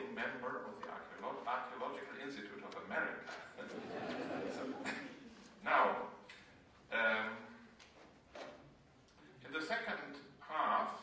a member of the Archaeological Institute of America. So, now, in the second half,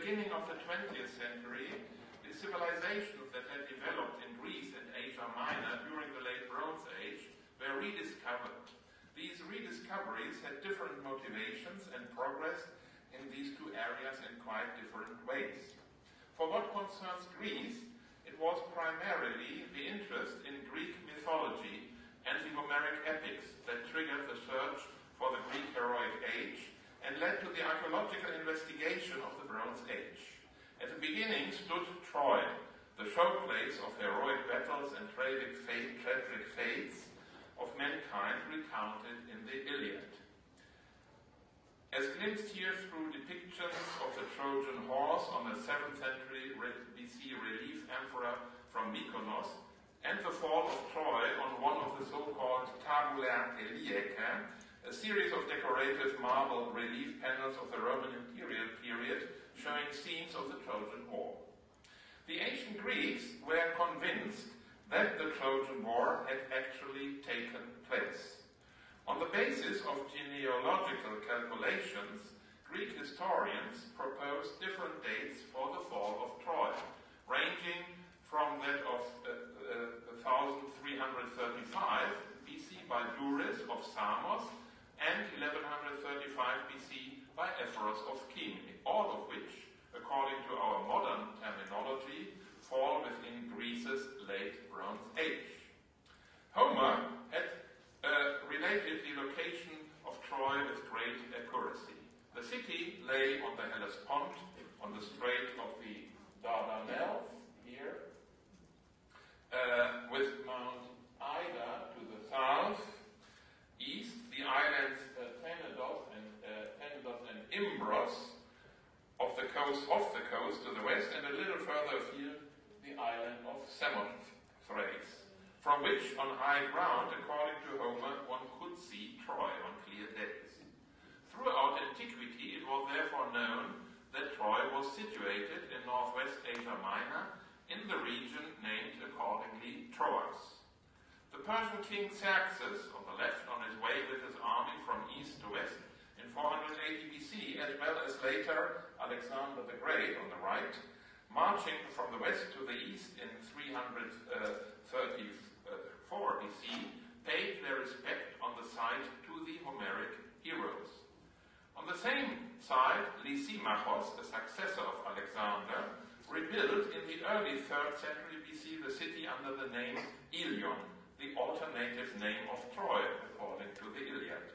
beginning of the 20th century, the civilizations that had developed in Greece and Asia Minor during the late Bronze Age were rediscovered. These rediscoveries had different motivations and progress in these two areas in quite different ways. For what concerns Greece, it was primarily the interest in Greek mythology and the Homeric epics that triggered the search for the Greek heroic age and led to the archaeological investigation of the Bronze Age. At the beginning stood Troy, the showplace of heroic battles and tragic fates of mankind recounted in the Iliad. As glimpsed here through depictions of the Trojan horse on the 7th century BC relief emperor from Mykonos, and the fall of Troy on one of the so-called tabula Eliaca, a series of decorative marble relief panels of the Roman imperial period showing scenes of the Trojan War. The ancient Greeks were convinced that the Trojan War had actually taken place. On the basis of genealogical calculations, Greek historians proposed different dates for the fall of Troy, ranging from that of 1335 BC by Duris of Samos and 1135 BC by Ephorus of Kyme, all of which, according to our modern terminology, fall within Greece's late Bronze Age. Homer had related the location of Troy with great accuracy. The city lay on the Hellespont, on the Strait of the Dardanelles, here, with Mount Ida to the south, east, the islands Tenedos and Imbros off the coast to the west, and a little further afield, the island of Samothrace, from which on high ground, according to Homer, one could see Troy on clear days. Throughout antiquity, it was therefore known that Troy was situated in northwest Asia Minor in the region named accordingly Troas. The Persian king Xerxes, on the left, on his way with his army from east to west in 480 BC, as well as later Alexander the Great, on the right, marching from the west to the east in 334 BC, paid their respect on the side to the Homeric heroes. On the same side, Lysimachos, the successor of Alexander, rebuilt in the early 3rd century BC the city under the name Ilion, the alternative name of Troy, according to the Iliad,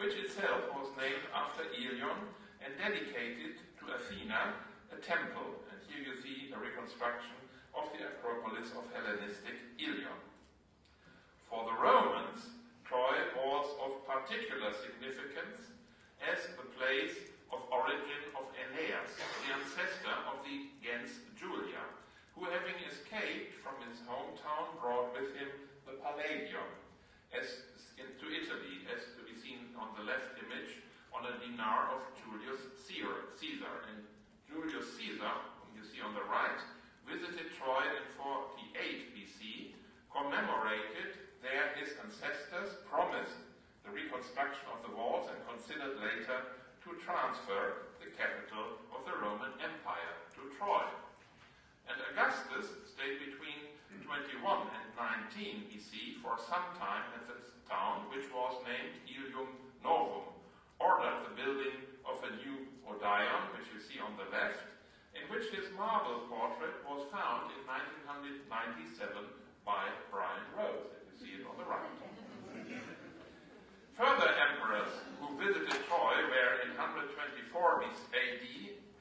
which itself was named after Ilion and dedicated to Athena, a temple. And here you see a reconstruction of the Acropolis of Hellenistic Ilion. For the Romans, Troy was of particular significance as the place of origin of Aeneas, the ancestor of the gens Julia, who, having escaped from his hometown, brought with him the Palladium, to Italy, as to be seen on the left image, on a dinar of Julius Caesar. And Julius Caesar, whom you see on the right, visited Troy in 48 BC, commemorated there his ancestors, promised the reconstruction of the walls, and considered later to transfer the capital of the Roman Empire to Troy. And Augustus stayed between 21 and 19 BC for some time at the town, which was named Ilium Novum, ordered the building of a new Odeon, which you see on the left, in which his marble portrait was found in 1997 by Brian Rose, and you see it on the right. Further emperors who visited Troy were in 124 AD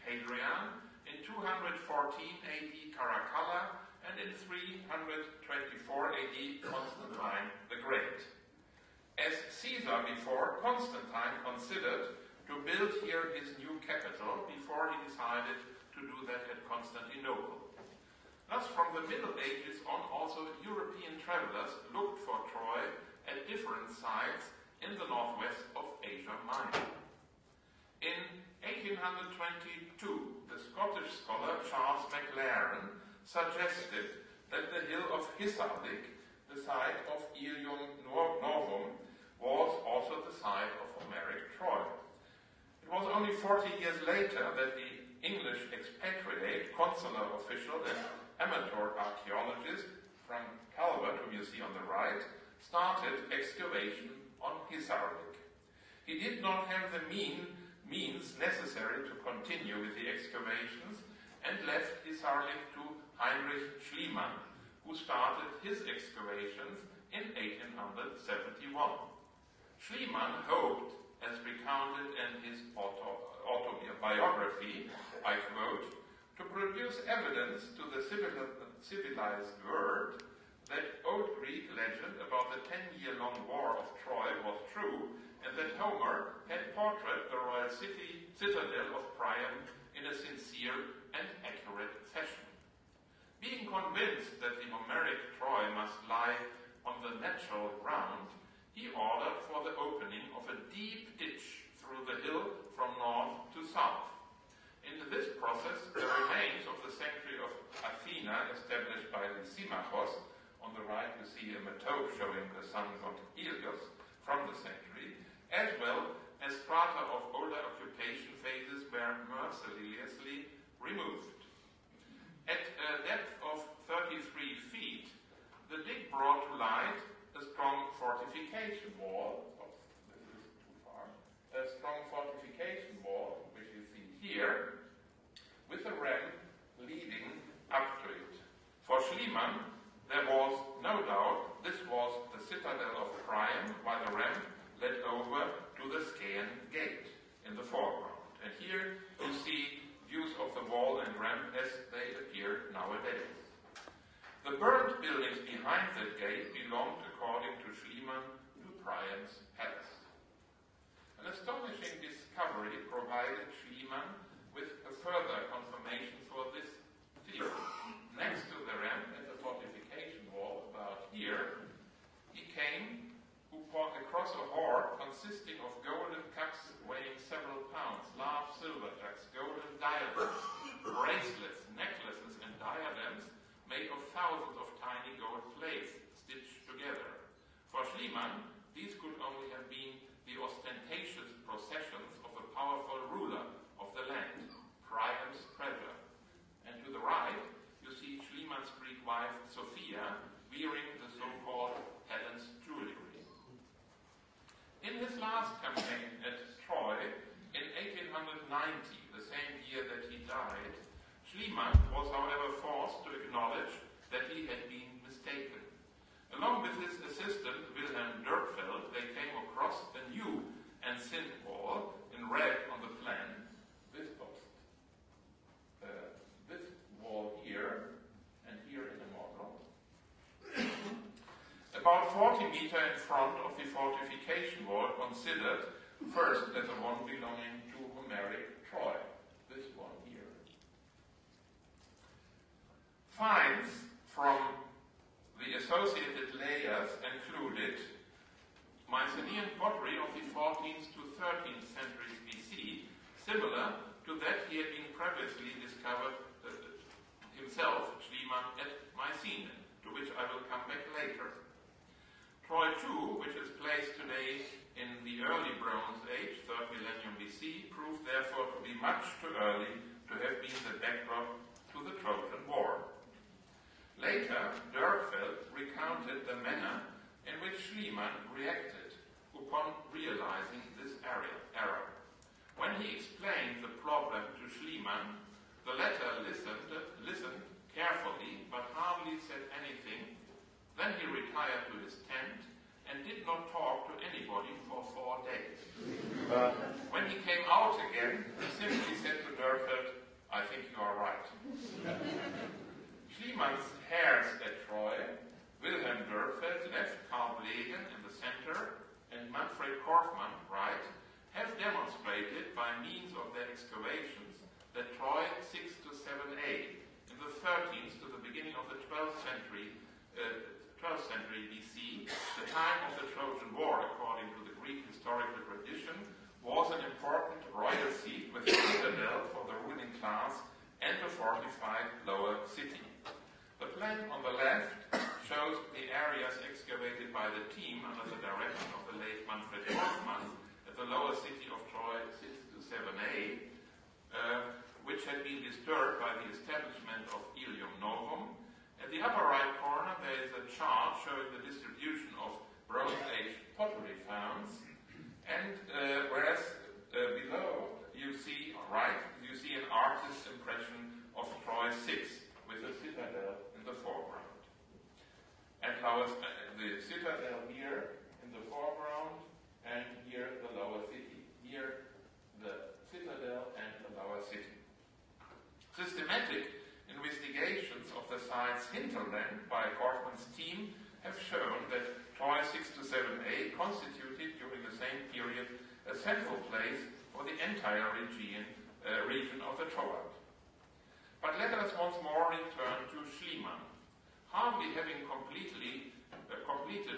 Hadrian, in 214 AD Caracalla, and in 324 AD, Constantine the Great. As Caesar before, Constantine considered to to build here his new capital before he decided to do that at Constantinople. Thus, from the Middle Ages on, also European travelers looked for Troy at different sites in the northwest of Asia Minor. In 1822, the Scottish scholar Charles MacLaren suggested that the hill of Hisarlik, the site of Ilium Novum, was also the site of Homeric Troy. It was only 40 years later that the English expatriate consular official and amateur archaeologist Frank Calvert, whom you see on the right, started excavation on Hisarlik. He did not have the means necessary to continue with the excavations and left Hisarlik to Heinrich Schliemann, who started his excavations in 1871. Schliemann hoped, as recounted in his autobiography, I quote, to produce evidence to the civilized world that old Greek legend about the 10-year-long war of Troy was true, and that Homer had portrayed the royal citadel of Priam in a sincere and accurate fashion. Being convinced that the Homeric Troy must lie on the natural ground, he ordered for the opening of a deep ditch through the hill from north to south. In this process, the remains of the sanctuary of Athena, established by Lysimachos, on the right you see a metope showing the sun god Helios from the sanctuary, as well as strata of older occupation phases were mercilessly removed. At a depth of 33 feet, the dig brought to light a strong fortification wall. A strong fortification wall, which you see here, with a ramp leading up to it. For Schliemann, there was no doubt this was the citadel of Priam, while the ramp led over to the Scaean Gate in the foreground. And here you see views of the wall and ramp as they appear nowadays. The burnt buildings behind that gate belonged, according to Schliemann, to Priam's palace. An astonishing discovery provided Schliemann with a further confirmation for this theory. Next to the ramp at the fortification wall, about here, he came across a hoard consisting of golden cups weighing several pounds, large silver cups, golden diadems, bracelets, necklaces, and diadems made of thousands of tiny gold plates stitched together. For Schliemann, these could only have been the ostentatious processions of a powerful ruler of the land, Priam's treasure. And to the right, you see Schliemann's Greek wife, Sophia, wearing the so-called Helen's jewelry. In his last campaign at Troy, in 1890, the same year that he died, Schliemann was, however, forced to acknowledge that he had been mistaken. Along with his assistant, Wilhelm Dörpfeld, they came across a new enceinte wall in red on the plan. This wall here, and here in the model. About 40 meters in front of the fortification wall, considered first as the one belonging to Homeric Troy. This one here. Finds from the associated layers included Mycenaean pottery of the 14th to 13th centuries BC, similar to that he had been previously discovered himself, Schliemann, at Mycenae, to which I will come back later. Troy II, which is placed today in the early Bronze Age, 3rd millennium BC, proved therefore to be much too early to have been the backdrop to the Trojan War. Later, Dörpfeld recounted the manner in which Schliemann reacted upon realizing this error. When he explained the problem to Schliemann, the latter listened carefully but hardly said anything. Then he retired to his tent and did not talk to anybody for 4 days. But when he came out again, he simply said to Dörpfeld, "I think you are right." Schliemann's heirs at Troy, Wilhelm Dörpfeld left, Karl Blegen in the center, and Manfred Korfmann right, has demonstrated by means of their excavations that Troy 6 to 7a in the 13th to the beginning of the 12th century BC, the time of the Trojan War, according to the Greek historical tradition, was an important royal seat with a citadel for the ruling class and a fortified lower city. The plan on the left shows the areas excavated by the team under the direction of the late Manfred Hoffmann at the lower city of Troy 6 to 7a, which had been disturbed by the establishment of Ilium Novum. At the upper right corner, there is a chart showing the distribution of Bronze Age pottery founds, and whereas below you see an artist's impression of Troy 6 with the citadel in the foreground. And the citadel here in the foreground, and here the lower city. Here the citadel and the lower city. Systematic investigations of the site's hinterland by Gortman's team have shown that Troy 6 to 7a constituted during the same period a central place for the entire region of the Troad. But let us once more return to Schliemann. Hardly having completed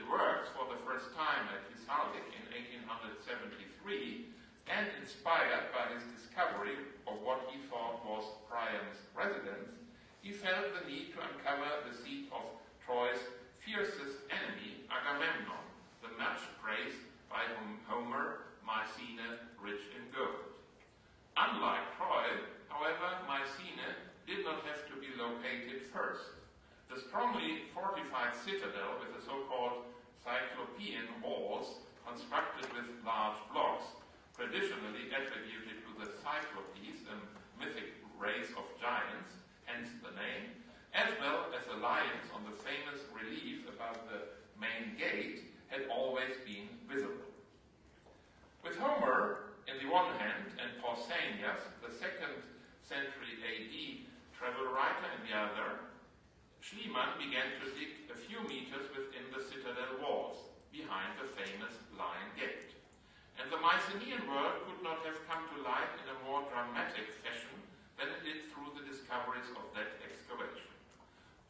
works for the first time at Hisarlik in 1873, and inspired by his discovery of what he thought was Priam's residence, he felt the need to uncover the seat of Troy's fiercest enemy, Agamemnon, the much praised by Homer, Mycenae rich in gold. Unlike Troy, however, Mycenae did not have to be located first. The strongly fortified citadel with the so-called Cyclopean walls, constructed with large blocks, traditionally attributed to the Cyclopes, a mythic race of giants, hence the name, as well as the lions on the famous relief above the main gate, had always been visible. With Homer in the one hand and Pausanias, the 2nd century AD travel writer, in the other, Schliemann began to dig a few meters within the citadel walls, behind the famous lion gate. And the Mycenaean world could not have come to light in a more dramatic fashion than it did through the discoveries of that excavation.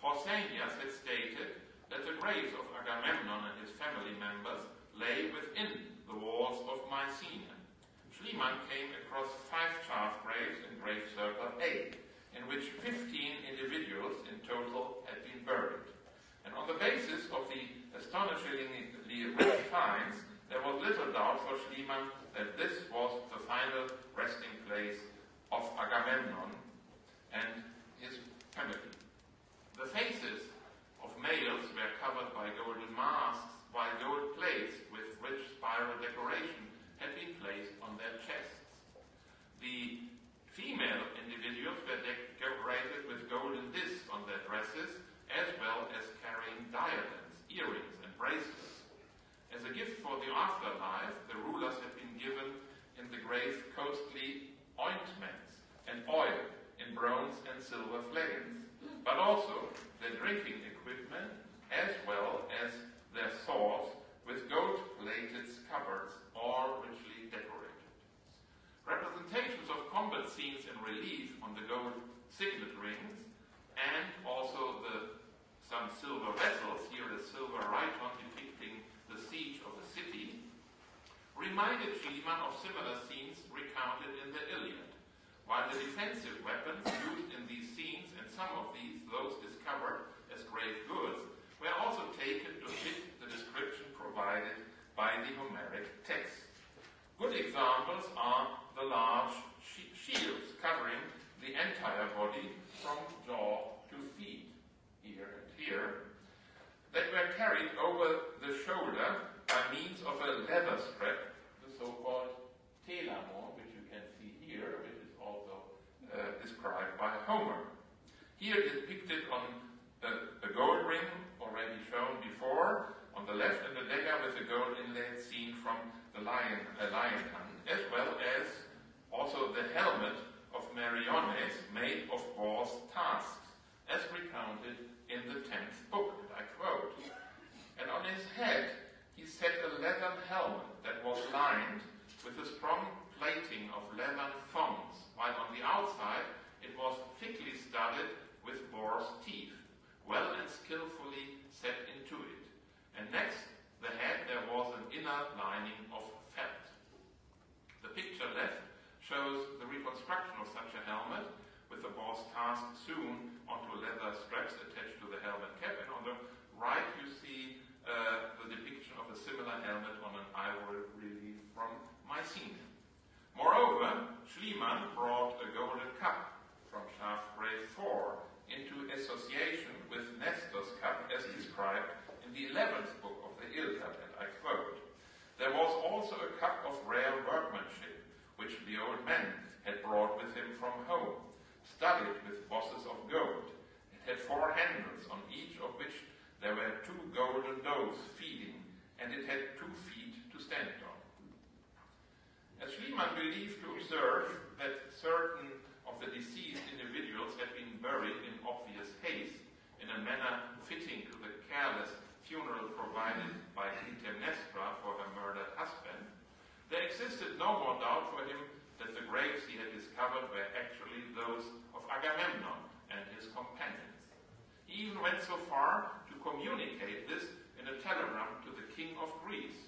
Pausanias had stated that the graves of Agamemnon and his family members lay within the walls of Mycenae. Schliemann came across 5 shaft graves in grave circle A, in which 15 individuals in total had been buried. And on the basis of the astonishingly rich finds, there was little doubt for Schliemann that this was the final resting place of Agamemnon and his family. The faces of males were covered by golden masks, while gold plates with rich spiral decoration had been placed on their chests. The female individuals were decorated with golden discs on their dresses, as well as carrying diadems, earrings, and bracelets. As a gift for the afterlife, the rulers had been given in the grave costly ointments and oil in bronze and silver flagons, but also their drinking equipment as well as their swords with gold-plated scabbards, all richly decorated. Representations of combat scenes in relief on the gold signet rings and also some silver vessels, here a silver rhiton depicting the siege of the city, reminded Schliemann of similar scenes recounted in the Iliad, while the defensive weapons used in these scenes, and some of those discovered as grave goods, were also taken to fit the description provided by the Homeric text. Good examples are the large shields covering the entire body from jaw to feet, here and here, that were carried over the shoulder by means of a leather strap, the so-called telamon, which you can see here, which is also described by Homer. Here depicted on a gold ring, already shown before, on the left, and a dagger with a gold inlay seen from a lion hand, as well as also the helmet of Meriones made of boar's tusks, as recounted in the 10th book, and I quote, "And on his head he set a leathern helmet that was lined with a strong men had brought with him from home, studded with bosses of gold. It had four handles, on each of which there were two golden doves feeding, and it had 2 feet to stand on. As Schliemann believed to observe that certain of the deceased individuals had been buried in obvious haste, in a manner fitting to the careless funeral provided by Clytemnestra for her murdered husband, there existed no more doubt for him that the graves he had discovered were actually those of Agamemnon and his companions. He even went so far to communicate this in a telegram to the king of Greece.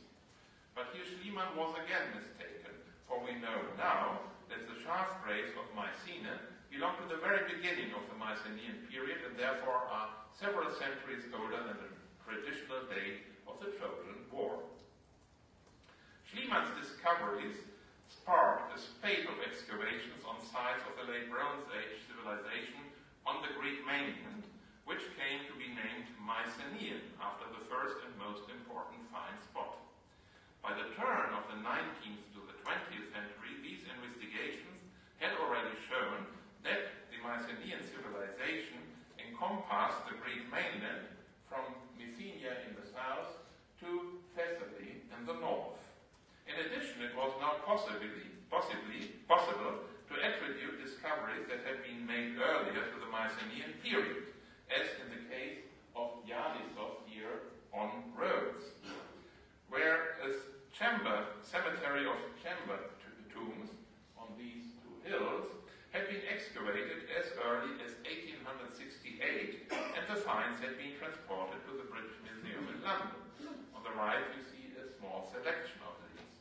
But here Schliemann was again mistaken, for we know now that the shaft graves of Mycenae belong to the very beginning of the Mycenaean period and therefore are several centuries older than the traditional date of the Trojan War. Schliemann's discoveries sparked a spate of excavations on sites of the late Bronze Age civilization on the Greek mainland, which came to be named Mycenaean after the first and most important find spot. By the turn of the 19th to the 20th century, these investigations had already shown that the Mycenaean civilization encompassed the Greek mainland from Bithynia in the south to Thessaly in the north. In addition, it was now possible to attribute discoveries that had been made earlier to the Mycenaean period, as in the case of Ialissos here on Rhodes, where a cemetery of chamber tombs on these two hills had been excavated as early as 1868, and the finds had been transported to the British Museum in London. On the right you see a small selection of these.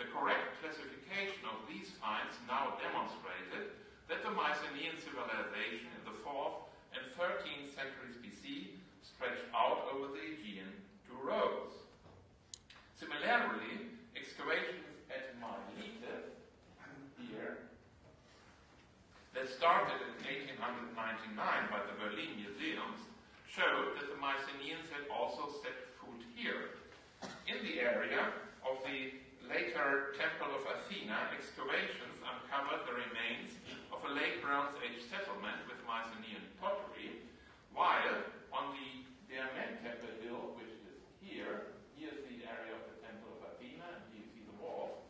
The correct classification of these finds now demonstrated that the Mycenaean civilization in the 4th and 13th centuries BC stretched out over the Aegean to Rhodes. Similarly, excavations at Miletus here that started in 1899 by the Berlin museums showed that the Mycenaeans had also set foot here. In the area of the later Temple of Athena, excavations uncovered the remains of a late Bronze Age settlement with Mycenaean pottery, while on the Diamante Temple hill, which is here, here's the area of the Temple of Athena, and here you see the wall,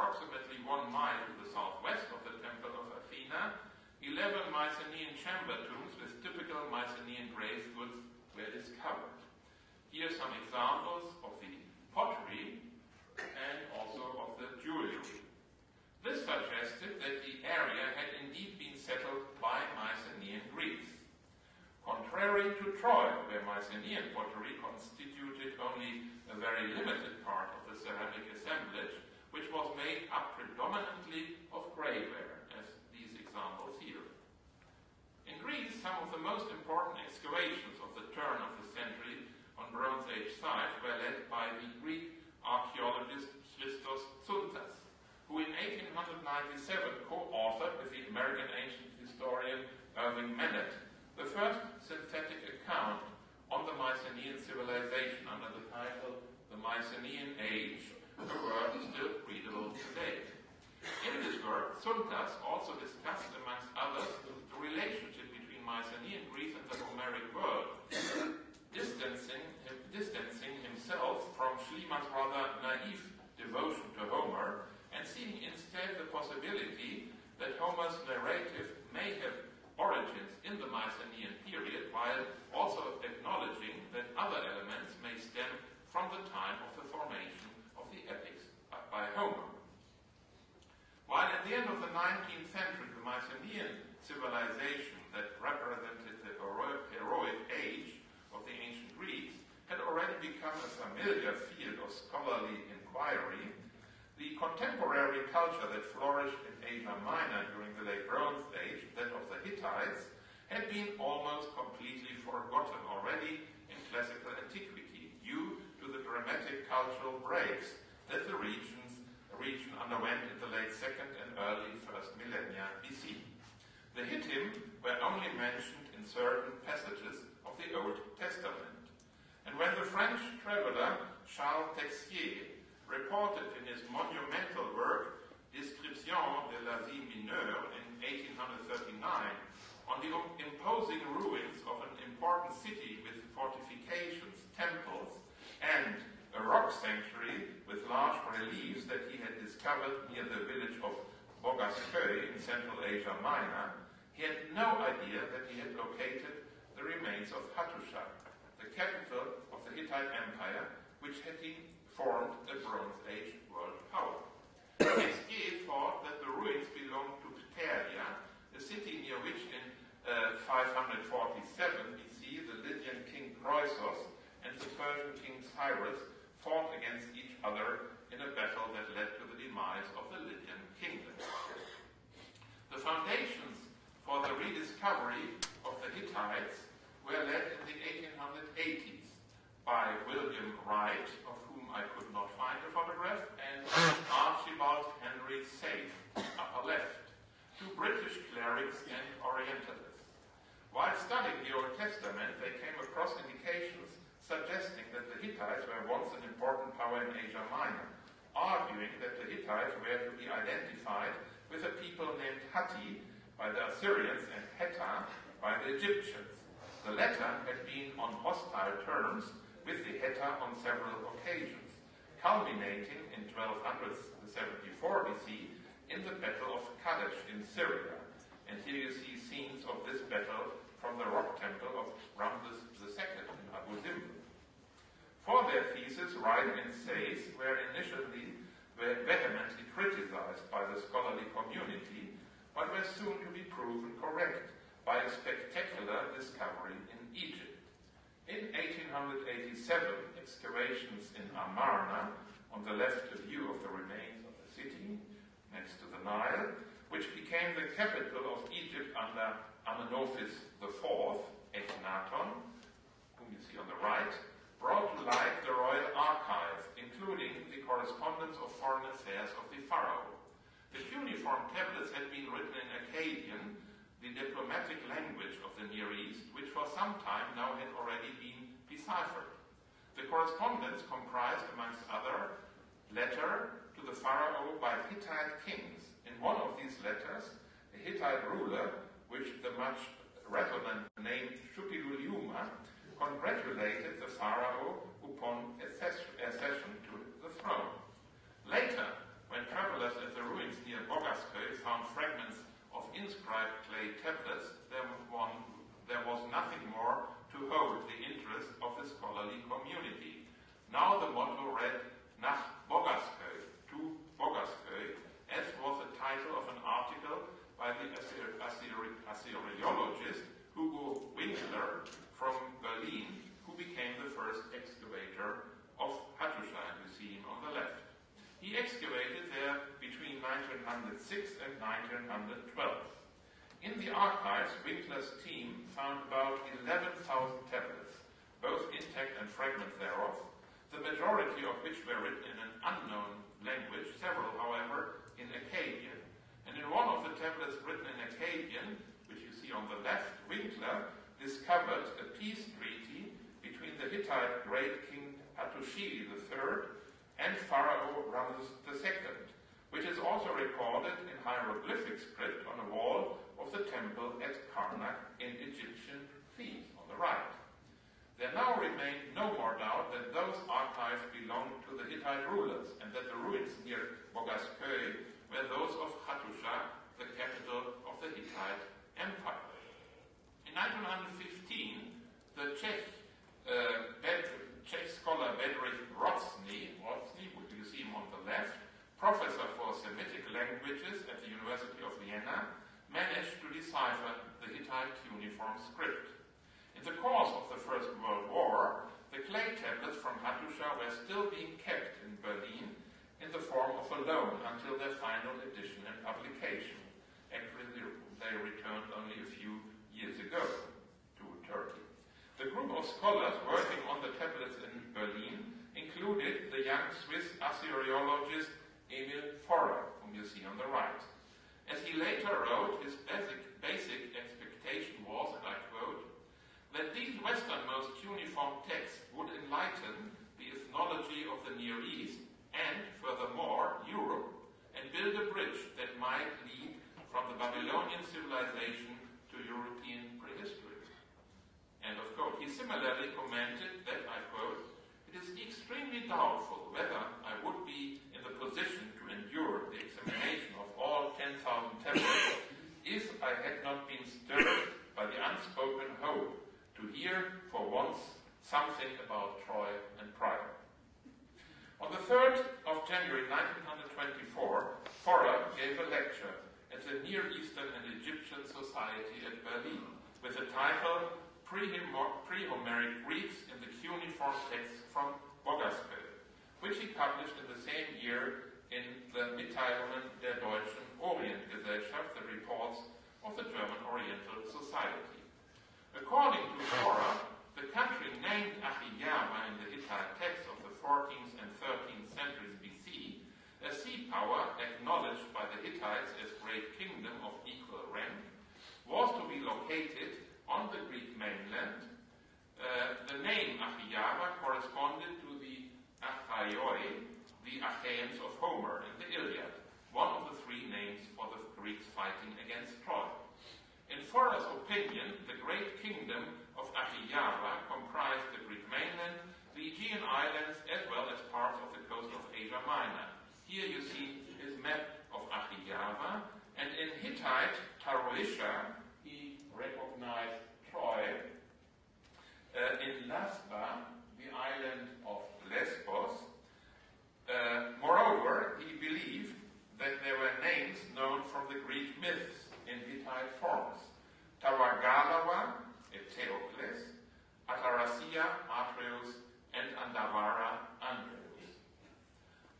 approximately 1 mile to the southwest of the Temple of Athena, 11 Mycenaean chamber tombs with typical Mycenaean grave goods were discovered. Here are some examples of the pottery and also of the jewelry. This suggested that the area had indeed been settled by Mycenaean Greeks. Contrary to Troy, where Mycenaean pottery constituted only a very limited part of the ceramic assemblage, which was made up predominantly of grey ware, as these examples here. In Greece, some of the most important excavations of the turn of the century on Bronze Age sites were led by the Greek archaeologist Christos Tsountas, who in 1897 co-authored with the American ancient historian Irving Mennett the first synthetic account on the Mycenaean civilization under the title The Mycenaean Age, a work still readable today. In this work, Tsountas also discussed, amongst others, the relationship between Mycenaean Greece and the Homeric world, distancing himself from Schliemann's rather naive devotion to Homer and seeing instead the possibility that Homer's narrative may have origins in the Mycenaean period, while also acknowledging that other elements may stem from the time of the formation of the epics by Homer. While at the end of the 19th century, the Mycenaean civilization that represented the heroic age of the ancient Greeks had already become a familiar field of scholarly inquiry, the contemporary culture that flourished in Asia Minor during the late Bronze Age, that of the Hittites, had been almost completely forgotten already in classical antiquity due to the dramatic cultural breaks that the region underwent in the late 2nd and early 1st millennia BC. The Hittim were only mentioned in certain passages of the Old Testament. And when the French traveler Charles Texier reported in his monumental work Description de l'Asie Mineure in 1839 on the imposing ruins of an important city with fortifications, temples, and a rock sanctuary with large reliefs that he had discovered near the village of Bogaskeu in Central Asia Minor, he had no idea that he had located the remains of Hattusha, the capital of the Hittite Empire, which had formed a Bronze Age world power. Mesgier thought that the ruins belonged to Pteria, a city near which in 547 BC the Lydian king Croesus and the Persian king Cyrus fought against each other in a battle that led to the demise of the Lydian kingdom. The foundations for the rediscovery of the Hittites were laid in the 1880s by William Wright, of whom I could not find a photograph, and Archibald Henry Safe, upper left, two British clerics and Orientalists. While studying the Old Testament, they came across indications suggesting that the Hittites were once an important power in Asia Minor, arguing that the Hittites were to be identified with a people named Hatti by the Assyrians and Hetta by the Egyptians. The latter had been on hostile terms with the Hetta on several occasions, culminating in 1274 BC in the Battle of Kadesh in Syria. And here you see scenes of this battle from the rock temple of Ramses II in Abu Simbel. For their thesis, Wright and Sayce were initially vehemently criticized by the scholarly community, but were soon to be proven correct by a spectacular discovery in Egypt. In 1887, excavations in Amarna, on the left, a view of the remains of the city next to the Nile, which became the capital of Egypt under Amenophis IV, Akhenaton, whom you see on the right, brought to light the royal archives, including the correspondence of foreign affairs of the pharaoh. The cuneiform tablets had been written in Akkadian, the diplomatic language of the Near East, which for some time now had already been deciphered. The correspondence comprised, amongst other, letter to the pharaoh by Hittite kings. In one of these letters, a Hittite ruler, which the much resonant name Shuppiluliuma, congratulated the pharaoh upon accession to the throne. Later, when travelers at the ruins near Bogaskeu found fragments of inscribed clay tablets, there was nothing more to hold the interest of the scholarly community. Now the motto read, Nach Bogaskeu, to Bogaskeu, as was the title of an article by the Assyriologist Hugo Winkler from Berlin, who became the first excavator of Hattusha, and you see him on the left. He excavated there between 1906 and 1912. In the archives, Winkler's team found about 11,000 tablets, both intact and fragments thereof, the majority of which were written in an unknown language, several, however, in Akkadian. And in one of the tablets written in Akkadian, which you see on the left, Winkler discovered a peace treaty between the Hittite great king Hattusili III and Pharaoh Ramses II, which is also recorded in hieroglyphic script on a wall of the temple at Karnak in Egyptian Thebes on the right. There now remained no more doubt that those archives belonged to the Hittite rulers and that the ruins near Bogaskeu were those of Hattusha, the capital of the Hittite Empire. In 1915, the Czech scholar Bedřich Rosny, which you see him on the left, professor for Semitic languages at the University of Vienna, managed to decipher the Hittite cuneiform script. In the course of the First World War, the clay tablets from Hattusha were still being kept in Berlin in the form of a loan until their final edition and publication. Actually, they returned only a few years ago to Turkey. The group of scholars working on the tablets in Berlin included the young Swiss Assyriologist Emil Forer, whom you see on the right. As he later wrote, his basic expectation was, and I quote, that these westernmost cuneiform texts would enlighten the ethnology of the Near East and doubtful whether I would be in the position to endure the examination of all 10,000 temples if I had not been stirred by the unspoken hope to hear for once something about Troy and Priam. On the 3rd of January 1924, Forer gave a lecture at the Near Eastern and Egyptian Society at Berlin with the title Pre-Homeric Greeks in the Cuneiform Text from Bogaspil, which he published in the same year in the Mitteilungen der Deutschen Orientgesellschaft, the reports of the German Oriental Society. According to Forer, the country named Achillama in the Hittite text of the 14th and 13th centuries BC, a sea power acknowledged by the Hittites as great kingdom of equal rank, was to be located on the Greek mainland. The name Achillama corresponded to the Achaioi, the Achaeans of Homer in the Iliad, one of the three names for the Greeks fighting against Troy. In Forer's opinion, the great kingdom of Achillama comprised the Greek mainland, the Aegean islands, as well as parts of the coast of Asia Minor. Here you see his map of Achillama, and in Hittite Taroisha he recognized Troy. In Lasba, the island of Lesbos. Moreover, he believed that there were names known from the Greek myths in Hittite forms: Tawagalawa, Eteocles, Ataraxia, Atreus, and Andavara, Andreus.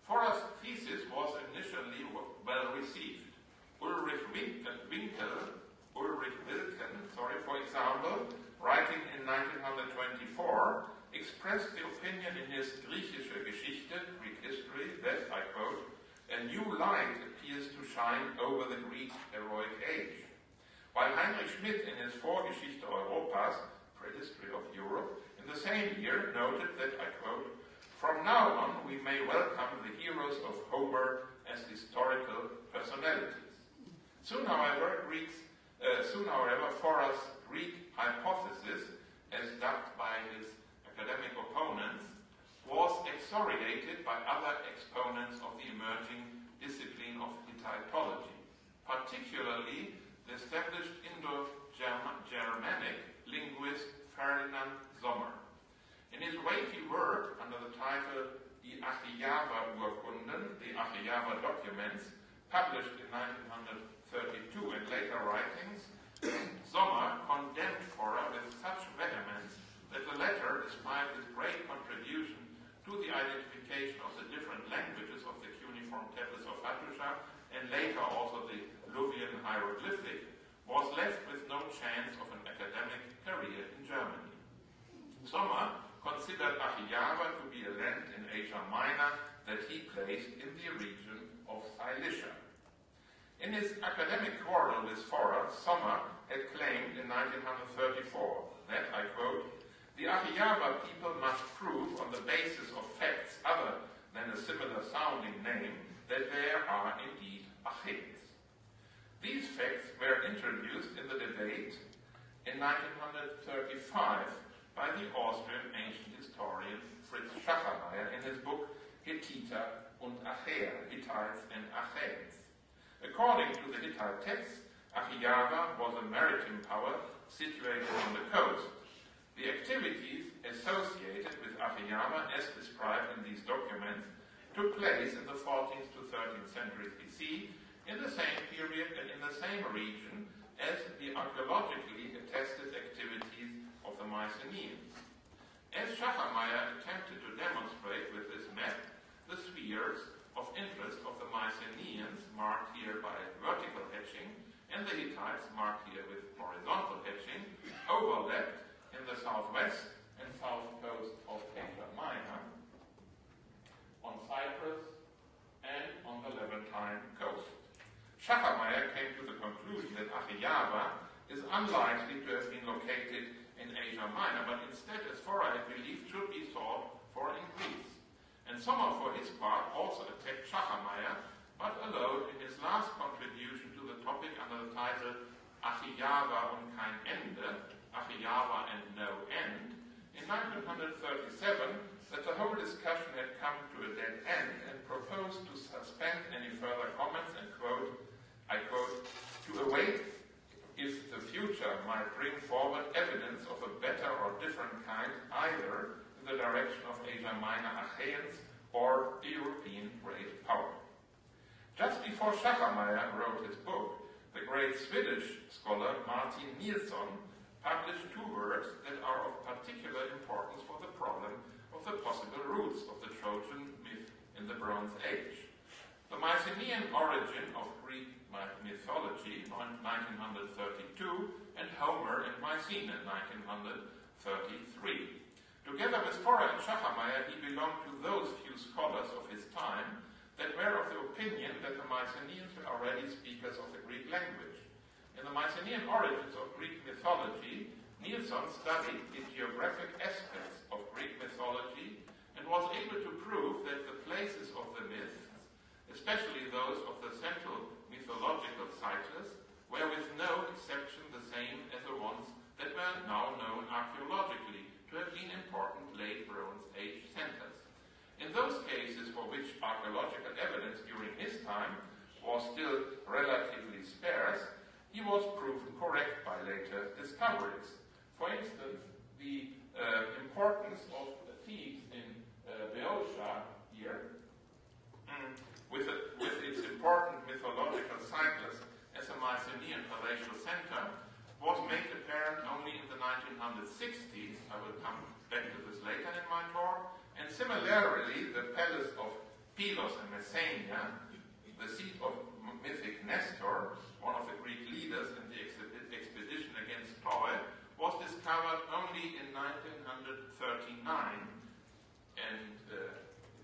Forer's thesis was initially well received. Ulrich Wilken, for example, writing in 1924, expressed the opinion in his Griechische Geschichte, Greek history, that, I quote, "a new light appears to shine over the Greek heroic age." While Heinrich Schmidt in his Vorgeschichte Europas, Prehistory of Europe, in the same year noted that, I quote, "from now on we may welcome the heroes of Homer as historical personalities." Soon, however, Forer's Greek hypothesis, as dubbed by his academic opponents, was exoridated by other exponents of the emerging discipline of Hittitology, particularly the established Indo-Germanic linguist Ferdinand Sommer. In his weighty work under the title Die Achillava Urkunden, the Achillava Documents, published in 1932 and later writings, Sommer condemned Forer with such vehemence that the latter described his great contribution to the identification of the different languages of the cuneiform tablets of Hattusha and later also the Luwian hieroglyphic, was left with no chance of an academic career in Germany. Sommer considered Achillava to be a land in Asia Minor that he placed in the region of Cilicia. In his academic quarrel with Forer, Sommer had claimed in 1934 that, I quote, "the Achillava people must prove on the basis of facts other than a similar sounding name that there are indeed Achaeans." These facts were introduced in the debate in 1935 by the Austrian ancient historian Fritz Schaffrayer in his book Hittiter und Achäer, Hittites and Achaeans. According to the Hittite texts, Achillava was a maritime power situated on the coast. The activities associated with Achillama, as described in these documents, took place in the 14th to 13th centuries BC, in the same period and in the same region as the archaeologically attested activities of the Mycenaeans. As Schacharmeyer attempted to demonstrate with this map, the spheres of interest of the Mycenaeans, marked here by vertical hatching, and the Hittites, marked here with horizontal hatching, overlapped in the southwest and south coast of Asia Minor, on Cyprus, and on the Levantine coast. Schacharmeyer came to the conclusion that Achillava is unlikely to have been located in Asia Minor, but instead, as Forer had believed, should be sought for in Greece. And Sommer, for his part, also attacked Schacharmeyer, but allowed in his last contribution to the topic under the title Achillava und kein Ende, Achillava and No End, in 1937, that the whole discussion had come to a dead end and proposed to suspend any further comments and quote, I quote, to await if the future might bring forward evidence of a better or different kind, either in the direction of Asia Minor Achaeans or a European great power. Just before Schacharmeyer wrote his book, the great Swedish scholar Martin Nilsson published two works that are of particular importance for the problem of the possible roots of the Trojan myth in the Bronze Age. The Mycenaean Origin of Greek Mythology, 1932, and Homer and Mycenae, 1933. Together with Forer and Schacharmeyer, he belonged to those few scholars of his time that were of the opinion that the Mycenaeans were already speakers of the Greek language. In the Mycenaean Origins of Greek Mythology, Nilsson studied the geographic aspects of Greek mythology and was able to prove that the places of the myths, especially those of the central mythological cycles, were with no exception the same as the ones that were now known archaeologically to have been important late Bronze Age centers. In those cases for which archaeological evidence during his time was still relatively sparse, he was proven correct by later discoveries. For instance, the importance of Thebes in Boeotia here, with its important mythological cycles as a Mycenaean palatial center, was made apparent only in the 1960s, I will come back to this later in my talk, and similarly the palace of Pylos in Messenia, the seat of mythic Nestor, one of the Greek leaders in the expedition against Troy, was discovered only in 1939 and is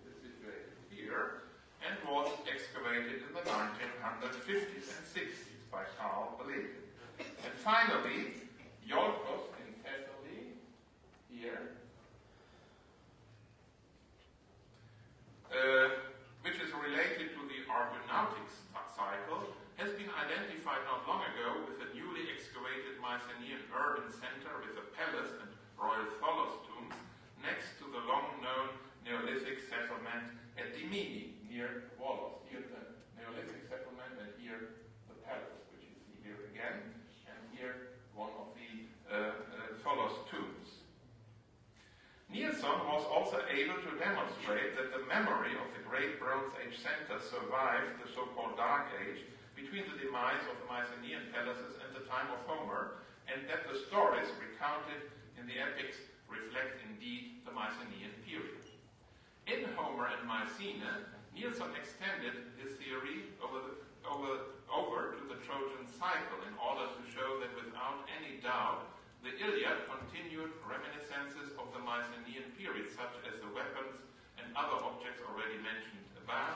situated here, and was excavated in the 1950s and 60s by Carl Blegen. And finally, Iolcos in Thessaly, here, which is related to the Argonautics cycle, has been identified not long ago with a newly excavated Mycenaean urban center with a palace and royal tholos tombs next to the long-known Neolithic settlement at Dimini, near Volos. Here the Neolithic settlement and here the palace, which you see here again, and here one of the tholos tombs. Nilsson was also able to demonstrate that the memory of the Great Bronze Age center survived the so-called Dark Age between the demise of the Mycenaean palaces and the time of Homer, and that the stories recounted in the epics reflect indeed the Mycenaean period. In Homer and Mycenae, Nilsson extended his theory over to the Trojan cycle in order to show that without any doubt the Iliad continued reminiscences of the Mycenaean period, such as the weapons and other objects already mentioned above,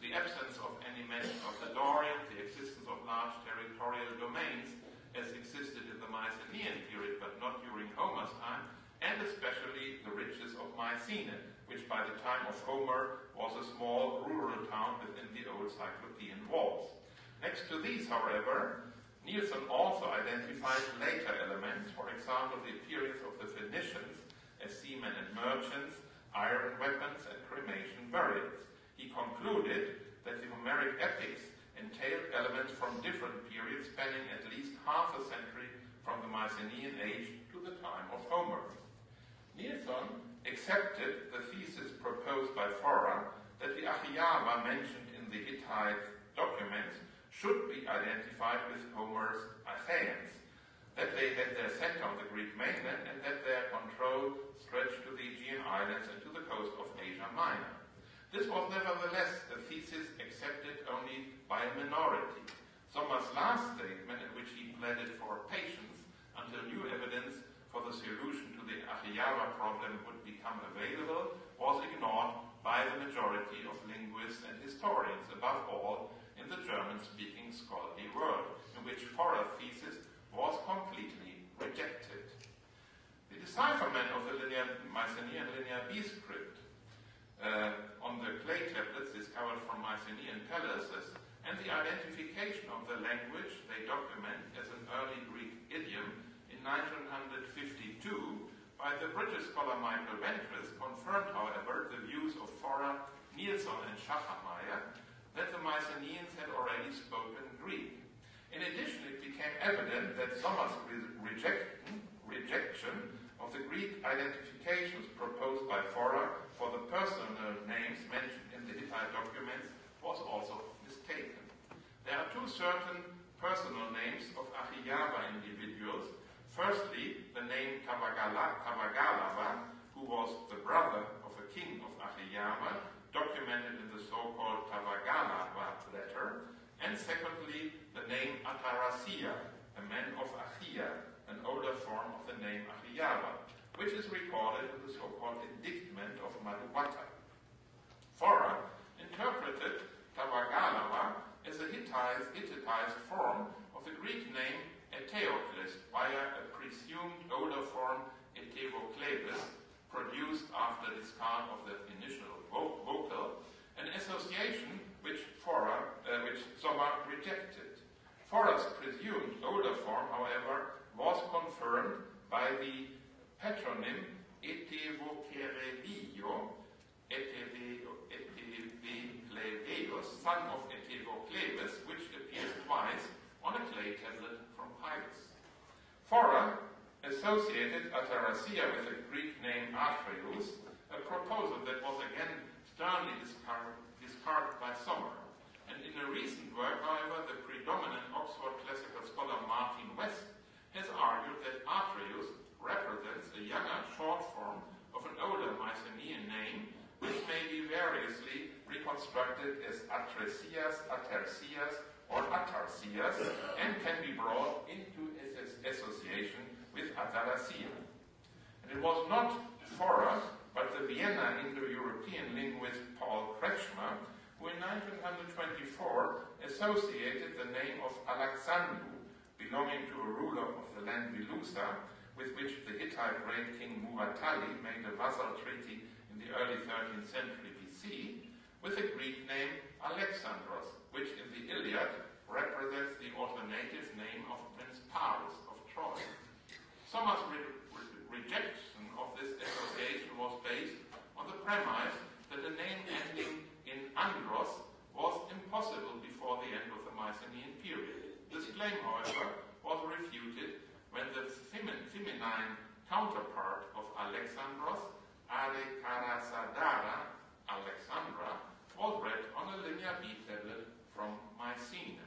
the absence of any mention of the Dorian, the existence of large territorial domains as existed in the Mycenaean period but not during Homer's time, and especially the riches of Mycenae, which by the time of Homer was a small rural town within the old Cyclopean walls. Next to these, however, Nilsson also identified later elements, for example the appearance of the Phoenicians as seamen and merchants, iron weapons and cremation burials. He concluded that the Homeric epics entailed elements from different periods spanning at least half a century from the Mycenaean age to the time of Homer. Nilsson accepted the thesis proposed by Forer that the Achaeava mentioned in the Hittite documents should be identified with Homer's Achaeans, that they had their center on the Greek mainland and that their control stretched to the Aegean Islands and to the coast of Asia Minor. This was nevertheless a thesis accepted only by a minority. Sommer's last statement, in which he pleaded for patience until new evidence for the solution to the Achaeava problem would become available, was ignored by the majority of linguists and historians, above all in the German-speaking scholarly world, in which Forer's thesis was completely rejected. The decipherment of the Mycenaean Linear B script, on the clay tablets discovered from Mycenaean palaces, and the identification of the language they document as an early Greek idiom in 1952 By the British scholar Michael Ventris confirmed, however, the views of Forer, Nielsen and Schachenmayer that the Mycenaeans had already spoken Greek. In addition, it became evident that Sommer's rejection of the Greek identifications proposed by Forer for the personal names mentioned in the Hittite documents was also mistaken. There are two certain personal names of Ahijawa individuals. Firstly, the name Tabagalava, who was the brother of a king of Ahijawa, documented in the so-called Tabagalava letter, and secondly, the name Atarasiya, a man of Achaia, an older form of the name Ahijawa, which is recorded in the so-called Indictment of Madhubata. Forer interpreted Tabagalava as a Hittitized form of the Greek name Eteocles via a presumed older form Etevoclebis, produced after discard of the initial vocal, an association which Sommer rejected. Forer's presumed older form, however, was confirmed by the patronym Etevocerelio, Etevocleveus, son of Etevoclebis, which appears twice on a clay tablet from Hylas. Forer associated Atarasia with the Greek name Atreus, a proposal that was again sternly discarded by Sommer. And in a recent work, however, the predominant Oxford classical scholar Martin West has argued that Atreus represents a younger short form of an older Mycenaean name, which may be variously reconstructed as Atresias, Atarsias, or Atarsias, and can be brought into association with Atarasia. And it was not Forer, but the Vienna Indo-European linguist Paul Kretschmer, who in 1924 associated the name of Alexandru, belonging to a ruler of the land Vilusa, with which the Hittite great king Muvatali made a vassal treaty in the early 13th century BC, with the Greek name Alexandros, which in the Iliad represents the alternative name of Prince Paris of Troy. Sommer's rejection of this association was based on the premise that a name ending in Andros was impossible before the end of the Mycenaean period. This claim, however, was refuted when the feminine counterpart of Alexandros, Alekarasandara, Alexandra, was read on a linear B tablet from Mycenae.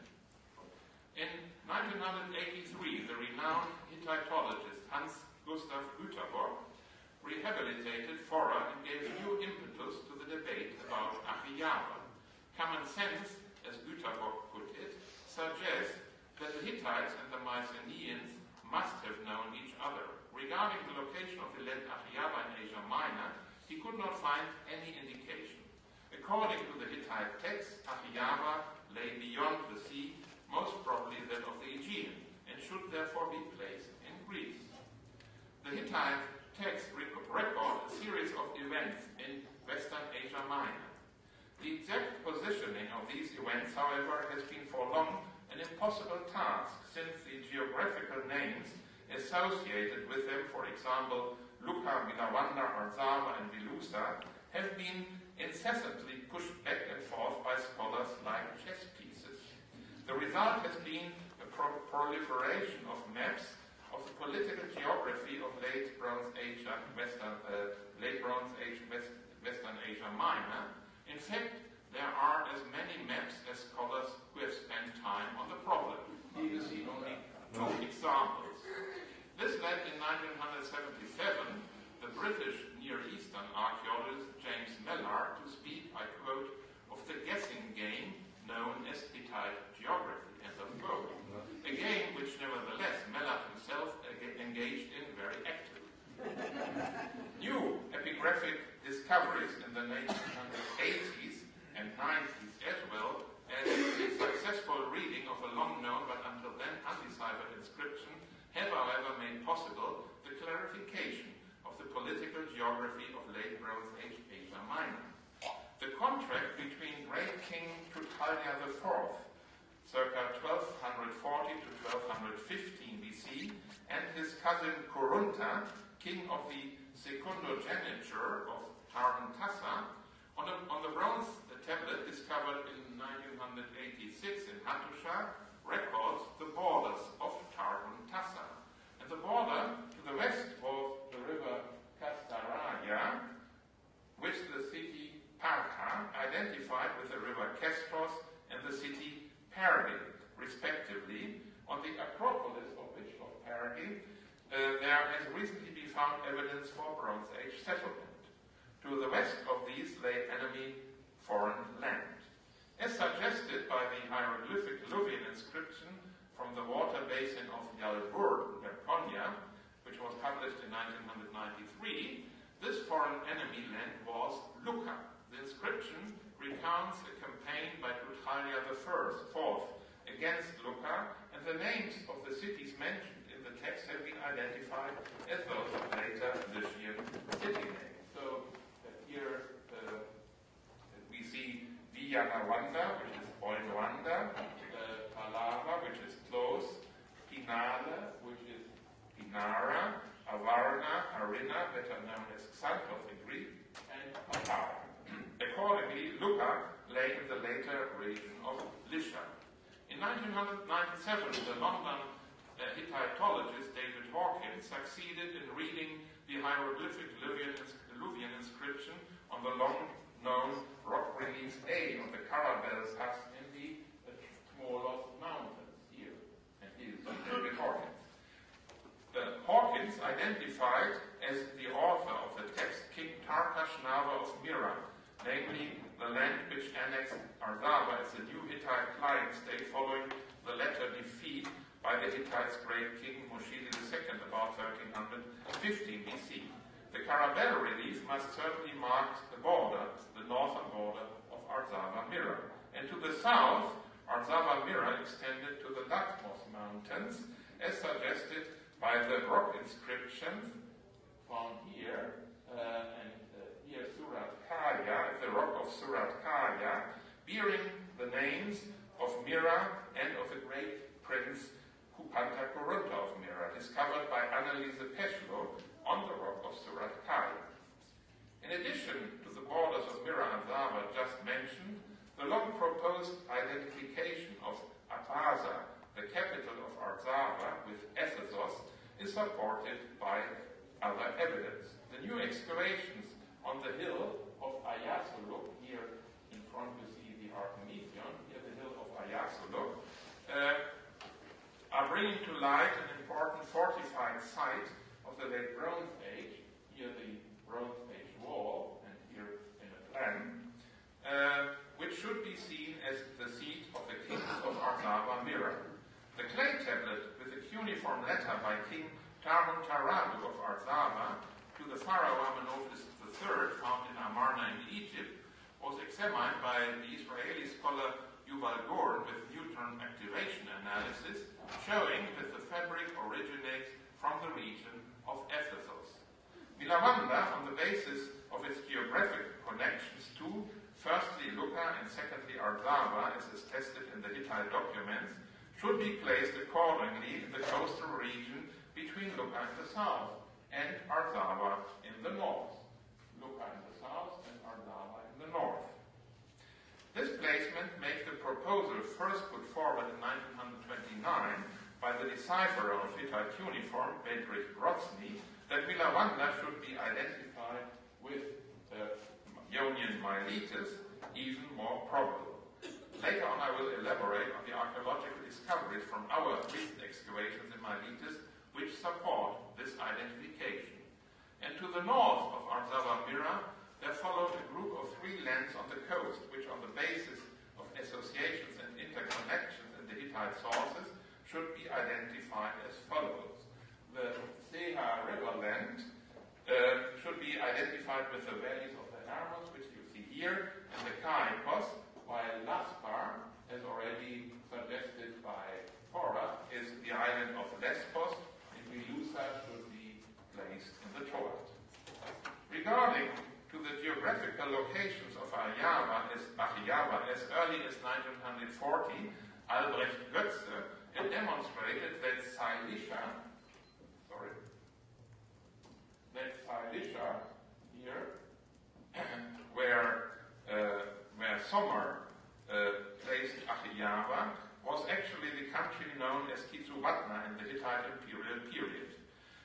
In 1983, the renowned Hittitologist Hans Gustav Göteborg rehabilitated Forer and gave new impetus to the debate about Ahijawa. Common sense, as Göteborg put it, suggests that the Hittites and the Mycenaeans must have known each other. Regarding the location of the land Ahijawa in Asia Minor, he could not find any indication. According to the Hittite text, Ahijawa lay beyond the sea, most probably that of the Aegean, and should therefore be placed in Greece. The Hittite texts record a series of events in Western Asia Minor. The exact positioning of these events, however, has been for long an impossible task, since the geographical names associated with them, for example, Lucca, Milavanda, Arzawa, and Vilusa, have been incessantly pushed back and forth by scholars like chess pieces. The result has been a proliferation of maps of the political geography of late Bronze Age and Western Asia Minor. In fact, there are as many maps as scholars who have spent time on the problem. You see only two examples. This led in 1977 the British Near Eastern archaeologist James Mellard to speak, I quote, of the guessing game known as Hittite geography, end of quote. A game which nevertheless Mellard himself engaged in very actively. New epigraphic discoveries in the 1980s and 90s, as well as the successful reading of a long-known but until then undeciphered inscription, have, however, made possible the clarification of the political geography of late Bronze Age Asia Minor. The contract between Great King Tuthalia IV, circa 1240 to 1215 BC, and his cousin Kurunta, king of the secondogeniture of Tarantassa, on the bronze tablet discovered in 1986 in Hattusha records the borders of Tarantassa. And the border to the west of the river Kastaraya, which the city Parca identified with the river Kestros and the city Perge, respectively, on the Acropolis of which of Perge, there has recently been found evidence for Bronze Age settlement. To the west of these lay enemy foreign land. As suggested by the hieroglyphic Luwian inscription from the water basin of Yalburg, Verkhonia, which was published in 1993, this foreign enemy land was Lucca. The inscription recounts a campaign by Eutralia IV against Lucca, and the names of the cities mentioned in the text have been identified as those of later Lycian city names. So here we see Villanavanda, which is Oldoanda, Palava, which is close, Pinala, which is Pinara, Avarna, Arina, better known as Xanthos in Greek, and Patara. Accordingly, Lucca lay in the later region of Lycia. In 1997, the London Hittitologist David Hawkins succeeded in reading the hieroglyphic Luwian inscription on the long-known rock relief A of the Karabel Pass in the Tmolos Mountains here. And here is David Hawkins. Hawkins identified as the author of the text King Tarkashnava of Myra, namely the land which annexed Arzava as the new Hittite client state following the latter defeat by the Hittites' great king Mushiri II about 1315 BC. The Karabel relief must certainly mark the border, the northern border of Arzava-Myra. And to the south, Arzava-Myra extended to the Latmos Mountains, as suggested by the rock inscriptions found here, here Surat-Kaya, the rock of Surat-Kaya, bearing the names of Myra and of the great prince Kupanta-Kurunta of Myra, discovered by Annalise Peschlo on the rock of Surat-Kaya. In addition to the borders of Myra and Zava just mentioned, the long-proposed identification of Abaza, the capital of Arzava, with Ephesus, is supported by other evidence. The new excavations on the hill of Ayasuluk, here in front you see the Artemision, here the hill of Ayasuluk, are bringing to light an important fortified site of the late Bronze Age, here the Bronze Age wall, and here in a plan, which should be seen as the seat of the kings of Arzava-Myra. The clay tablet with a cuneiform letter by King Tarhuntarabu of Arzava to the pharaoh Amenophis III, found in Amarna in Egypt, was examined by the Israeli scholar Yuval Goren with Newton activation analysis, showing that the fabric originates from the region of Ephesus. Milavanda, on the basis of its geographic connections to, firstly Lucca and secondly Arzava, as is tested in the Hittite documents, should be placed accordingly in the coastal region between Lucca in the south and Arzava in the north. Lucca in the south and Arzava in the north. This placement makes the proposal first put forward in 1929 by the decipherer of Hittite cuneiform, Bedrich Grozny, that Milavanda should be identified with Ionian Miletus, even more probable. Later on I will elaborate on the archaeological discoveries from our recent excavations in Miletus which support this identification. And to the north of Arzava-Myra there followed a group of three lands on the coast which on the basis of associations and interconnections in the Hittite sources should be identified as follows. The Seha Riverland should be identified with the valleys of the Hermos, which you see here, and the Kaikos, while Laspar, as already suggested by Cora, is the island of Lesbos, and Milusa should be placed in the Torah. Regarding to the geographical locations of Achijava as early as 1940, Albrecht Goetze had demonstrated that Cilicia, summer placed Achiyawa was actually the country known as Kitsubatna in the Hittite imperial period.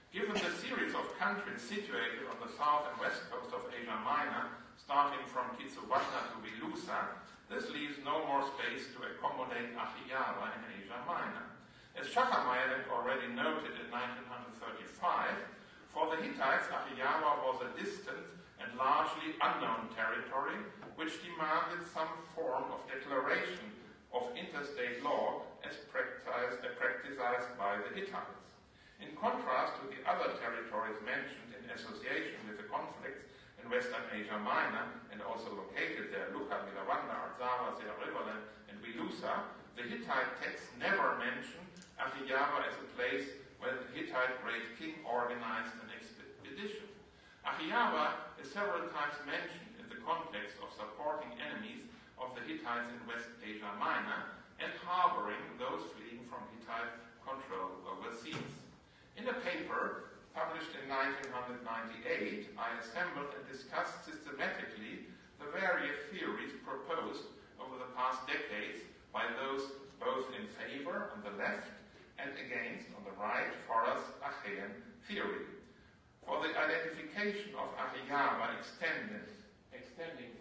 Given the series of countries situated on the south and west coast of Asia Minor, starting from Kitsubatna to Bilusa, this leaves no more space to accommodate Achiyawa in Asia Minor. As Schacharmeyer had already noted in 1935, for the Hittites, Achiyawa was a distant and largely unknown territory, which demanded some form of declaration of interstate law as practiced by the Hittites. In contrast to the other territories mentioned in association with the conflicts in Western Asia Minor, and also located there, Lucca, Milavanda, Arzawa, Serivalent, and Wilusa, the Hittite texts never mention Achiyawa as a place where the Hittite great king organized an expedition. Achiyawa is several times mentioned in the context of supporting enemies of the Hittites in West Asia Minor and harboring those fleeing from Hittite control overseas. In a paper published in 1998, I assembled and discussed systematically the various theories proposed over the past decades by those both in favor on the left and against on the right Forrest's Achaean theory. For the identification of Achiyawa extending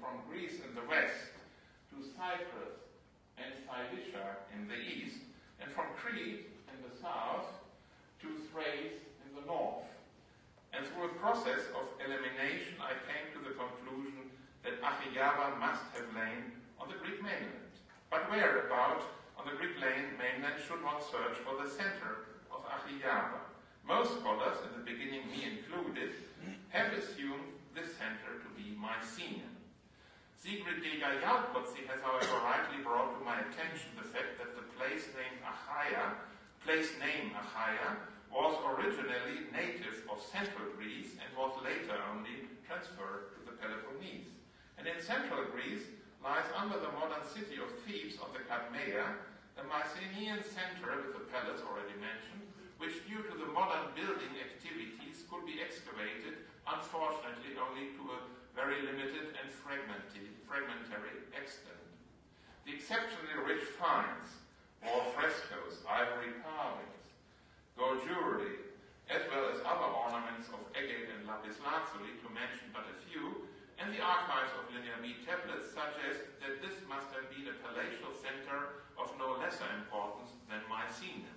from Greece in the west to Cyprus and Cilicia in the east, and from Crete in the south to Thrace in the north. And through a process of elimination, I came to the conclusion that Achiyawa must have lain on the Greek mainland. But whereabout on the Greek mainland should one search for the center of Achiyawa? Most scholars, in the beginning me included, have assumed this center to be Mycenae. Sigrid Dega-Jalpotzi has, however, rightly brought to my attention the fact that the place name Achaia, was originally native of central Greece and was later only transferred to the Peloponnese. And in central Greece lies under the modern city of Thebes on the Kadmeia, the Mycenaean center with the palace already mentioned, which due to the modern building activities could be excavated, unfortunately only to a very limited and fragmentary extent. The exceptionally rich finds, wall frescoes, ivory carvings, gold jewelry, as well as other ornaments of agate and lapislazuli, to mention but a few, and the archives of Linear B tablets suggest that this must have been a palatial center of no lesser importance than Mycenae.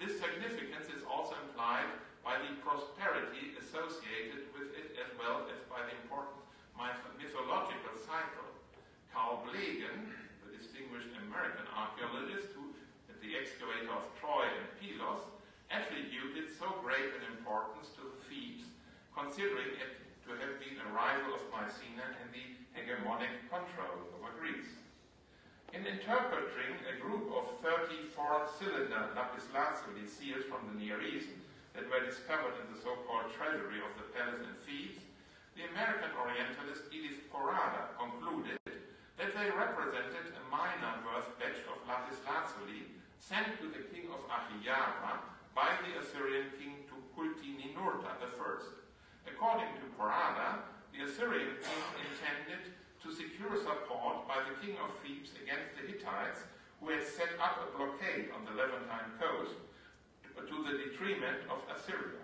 This significance is also implied by the prosperity associated with it, as well as by the important mythological cycle. Carl Blegen, the distinguished American archaeologist who, at the excavator of Troy and Pylos, attributed so great an importance to Thebes, considering it to have been a rival of Mycenae and the hegemonic control over Greece. In interpreting a group of 34 cylinder lapislazuli seals from the Near East that were discovered in the so-called treasury of the palace in Thebes, the American Orientalist Edith Porada concluded that they represented a minor worth batch of lapislazuli sent to the king of Achiyawa by the Assyrian king to Kulti-Ninurta I. According to Porada, the Assyrian king intended to secure support by the king of Thebes against the Hittites, who had set up a blockade on the Levantine coast to the detriment of Assyria.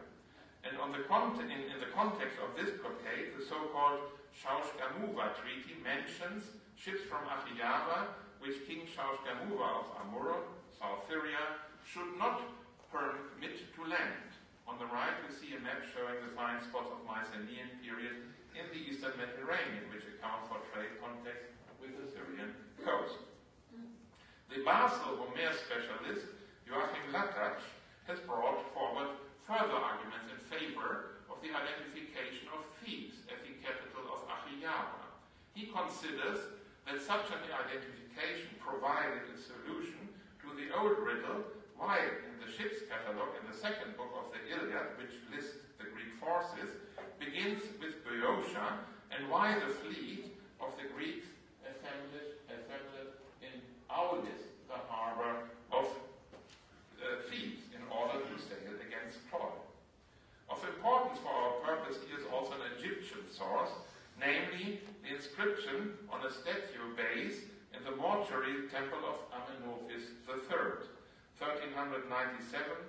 And in the context of this blockade, the so-called Shaushgamuva Treaty mentions ships from Achiyawa, which King Shaushgamuva of Amurru, South Syria, should not permit to land. On the right, we see a map showing the fine spots of Mycenaean period in the eastern Mediterranean, which account for trade context with the Syrian coast. The Basel Homer specialist, Joachim Latach, has brought forward further arguments in favor of the identification of Thebes as the capital of Achiyawa. He considers that such an identification provided a solution to the old riddle, why in the ship's catalogue in the second book of the Iliad, which lists the Greek forces, begins with Boeotia, and why the fleet of the Greeks assembled in Aulis, the harbor of Thebes, in order to sail against Troy. Of importance for our purpose here is also an Egyptian source, namely the inscription on a statue days in the mortuary temple of Amenophis III, 1397–1358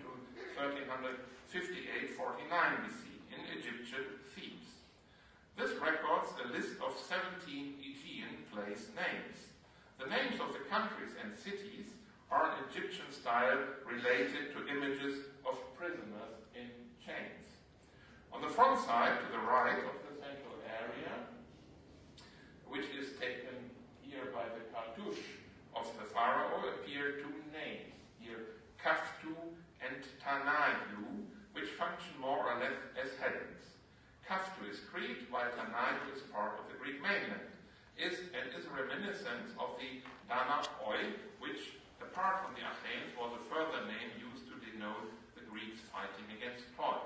to 1358–49 BC, in Egyptian Thebes. This records a list of 17 Aegean place names. The names of the countries and cities are in Egyptian style related to images of prisoners in chains. On the front side, to the right of the central area, which is taken here by the cartouche of the pharaoh, appear two names here, Kaftu and Tanaiu, which function more or less as headings. Kaftu is Crete, while Tanaiu is part of the Greek mainland, is a reminiscence of the Danaoi, which, apart from the Achaeans, was a further name used to denote the Greeks fighting against Troy.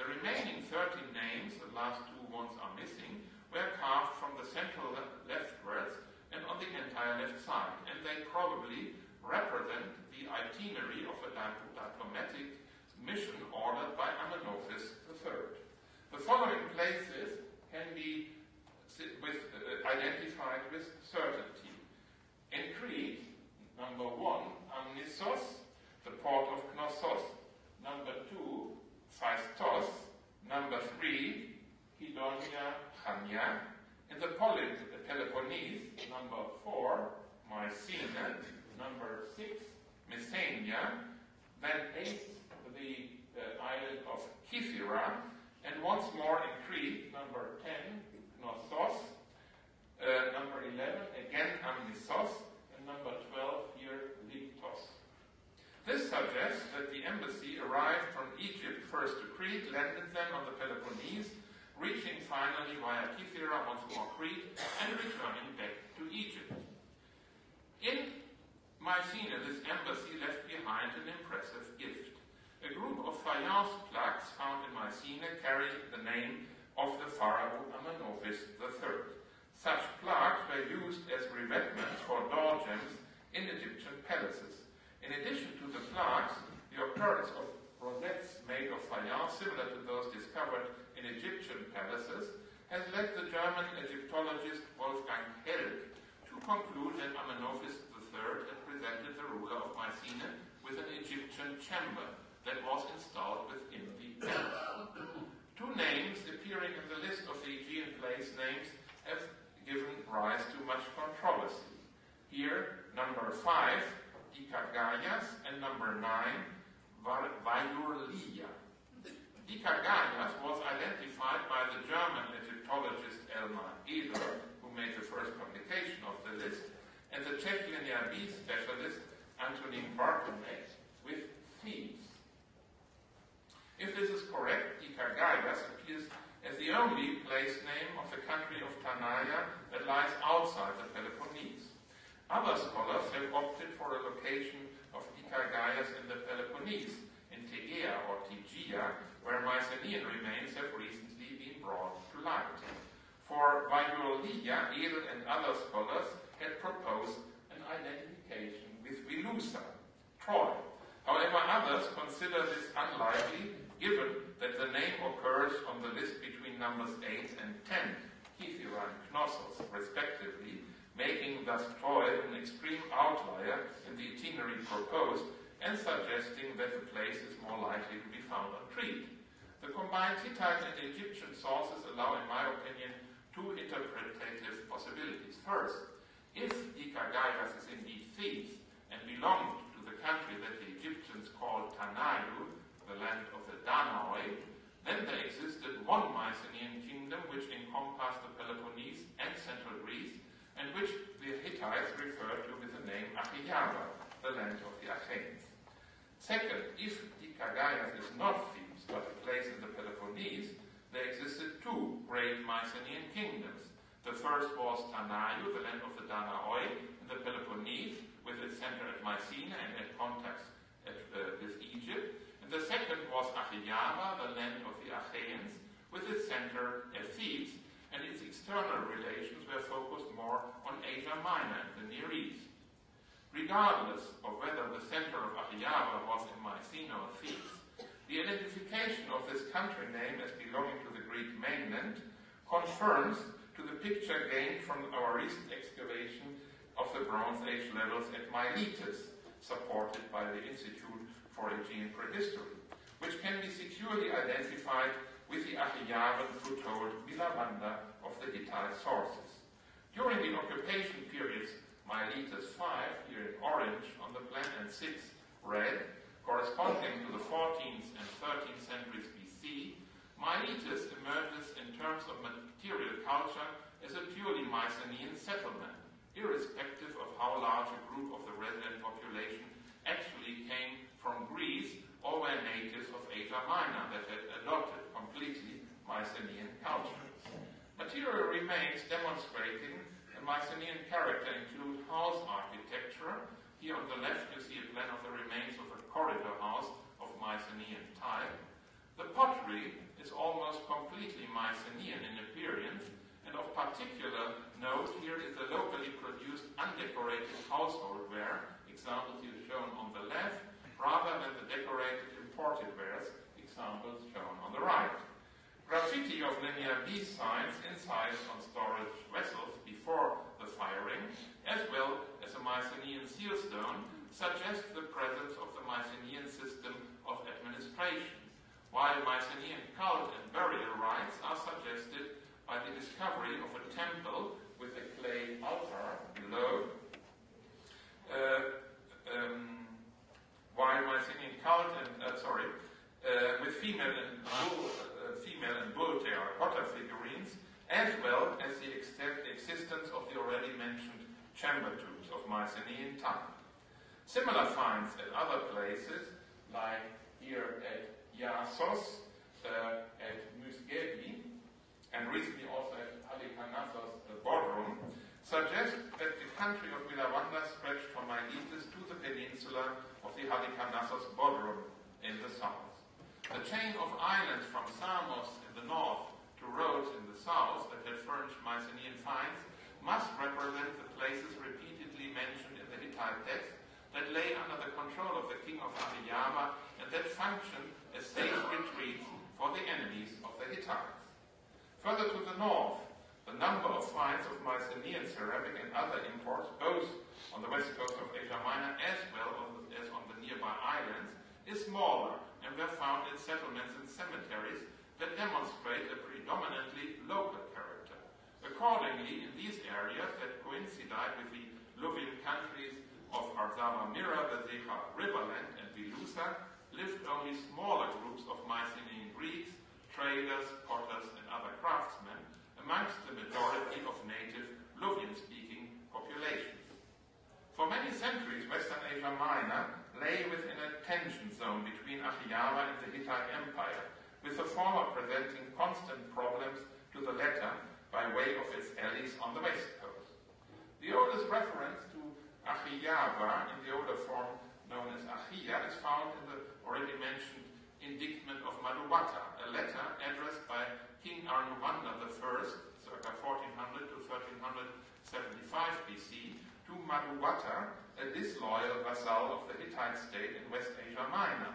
The remaining 13 names, the last 2 ones are missing, were carved from the central leftwards and on the entire left side, and they probably represent the itinerary of a diplomatic mission ordered by Amenophis III. The following places can be identified with certainty. In Crete, number 1, Amnissos, the port of Knossos, number 2, Phaistos, number 3, Kydonia, Chania, in the Peloponnese, number 4, Mycenae, number 6, Messenia, then 8, the island of Kythira, and once more in Crete, number 10, Knossos, number 11, again Amnissos, and number 12, here Lyctos. This suggests that the embassy arrived from Egypt first to Crete, landed then on the Peloponnese, reaching finally via Kythira, once more Crete, and returning back to Egypt. In Mycenae, this embassy left behind an impressive gift. A group of faience plaques found in Mycenae carry the name of the pharaoh Amenophis III. Such plaques were used as revetments for door jambs in Egyptian palaces. In addition to the plaques, the occurrence of rosettes made of faience, similar to those discovered in Egyptian palaces, has led the German Egyptologist Wolfgang Helg to conclude that Amenophis III had presented the ruler of Mycenae with an Egyptian chamber that was installed within the palace. Two names appearing in the list of the Aegean place names have given rise to much controversy. Here, number 5, Dikagaias, and number 9, Vaiurlia. Dikagaias was identified by the German Egyptologist Elmar Eder, who made the first publication of the list, and the Czech linear B specialist Antonín Bartomek with Thebes. If this is correct, Dikagaias appears as the only place name of the country of Tanaya that lies outside the Peloponnese. Other scholars have opted for a location of Dikagaias in the Peloponnese, in Tegea or Tegea, where Mycenaean remains have recently been brought to light. For Vaiurlia, Edel and other scholars had proposed an identification with Velusa, Troy. However, others consider this unlikely, given that the name occurs on the list between numbers 8 and 10, Kythira and Knossos, respectively, making thus Troy an extreme outlier in the itinerary proposed and suggesting that the place is more likely to be found on Crete. The combined Hittite and Egyptian sources allow, in my opinion, two interpretative possibilities. First, if Dikagaias is indeed Thebes and belonged to the country that the Egyptians called Tanaiu, the land of the Danaoi, then there existed one Mycenaean kingdom which encompassed the Peloponnese and central Greece, and which the Hittites referred to with the name Achaiaba, the land of the Achaeans. Second, if Dikagaias is not Thebes, but a place in the Peloponnese, there existed two great Mycenaean kingdoms. The first was Tanaiu, the land of the Danaoi, in the Peloponnese, with its center at Mycenae and at contacts with Egypt. And the second was Achaiaba, the land of the Achaeans, with its center at Thebes, and its external relations were focused more on Asia Minor and the Near East. Regardless of whether the center of Achaiaba was in Mycenae or Thebes, the identification of this country name as belonging to the Greek mainland confirms to the picture gained from our recent excavation of the Bronze Age levels at Miletus, supported by the Institute for Aegean Prehistory, which can be securely identified with the Ahiyavan foothold Vilabanda of the Hittite sources. During the occupation periods, Miletus 5, here in orange on the plan, and 6, red, corresponding to the 14th and 13th centuries BC, Miletus emerges in terms of material culture as a purely Mycenaean settlement, irrespective of how large a group of the resident population actually came from Greece or were natives of Asia Minor that had adopted completely Mycenaean culture. Material remains demonstrating a Mycenaean character include house architecture. Here on the left you see a plan of the remains of a corridor house of Mycenaean type. The pottery is almost completely Mycenaean in appearance, and of particular note here is the locally produced undecorated household ware, examples here shown on the left, rather than the decorated imported wares, examples shown on the right. Graffiti of linear B signs incised on storage vessels before the firing, as well as a Mycenaean sealstone, suggests the presence of the Mycenaean system of administration, while Mycenaean cult and burial rites are suggested by the discovery of a temple with a clay altar below, while Mycenaean cult and with female and bull terracotta figurines, as well as the existence of the already mentioned chamber tombs of Mycenaean type. Similar finds at other places, like here at Iasos, at Musgebi, and recently also at Halikarnassos, the Bodrum, suggest that the country of Vilabanda stretched from Miletus to the peninsula of the Halikarnassos Bodrum in the south. The chain of islands from Samos in the north to Rhodes in the south that had furnished Mycenaean finds must represent the places repeatedly mentioned in the Hittite text that lay under the control of the king of Ahiyama and that functioned as safe retreats for the enemies of the Hittites. Further to the north, the number of finds of Mycenaean ceramic and other imports, both on the west coast of Asia Minor as well as on the nearby islands, is smaller and were found in settlements and cemeteries that demonstrate a predominantly local character. Accordingly, in these areas that coincided with the Luwian countries of Arzava-Mira, the Zecha Riverland, and Velusa, lived only smaller groups of Mycenaean Greeks, traders, potters, and other craftsmen, amongst the majority of native Luwian-speaking populations. For many centuries, Western Asia Minor lay within a tension zone between Ahiyavan and the Hittite Empire, with the former presenting constant problems to the latter by way of its allies on the west coast. The oldest reference to Ahiyava in the older form known as Ahiya is found in the already mentioned indictment of Madhubata, a letter addressed by King Arnuvanda I, circa 1400 to 1375 BC, to Madhubata, a disloyal vassal of the Hittite state in West Asia Minor,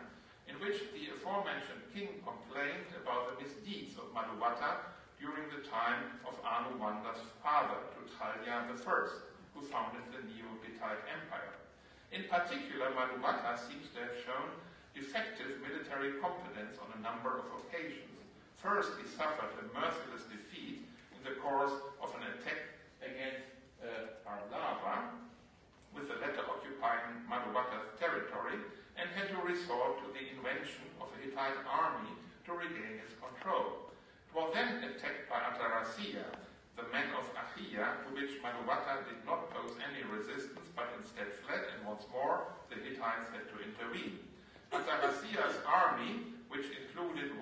in which the aforementioned king complained about the misdeeds of Madhubata during the time of Arnuvanda's father, Tutalya I, who founded the Neo-Hittite Empire. In particular, Madhubata seems to have shown effective military competence on a number of occasions. First, he suffered a merciless defeat in the course of an attack against Ardava, with the latter occupying Madhubata's territory, and had to resort to the invention of a Hittite army to regain its control. It was then attacked by Atarasiya, the men of Ahiya, to which Madhubata did not pose any resistance, but instead fled, and once more the Hittites had to intervene. Atarasiya's army, which included 100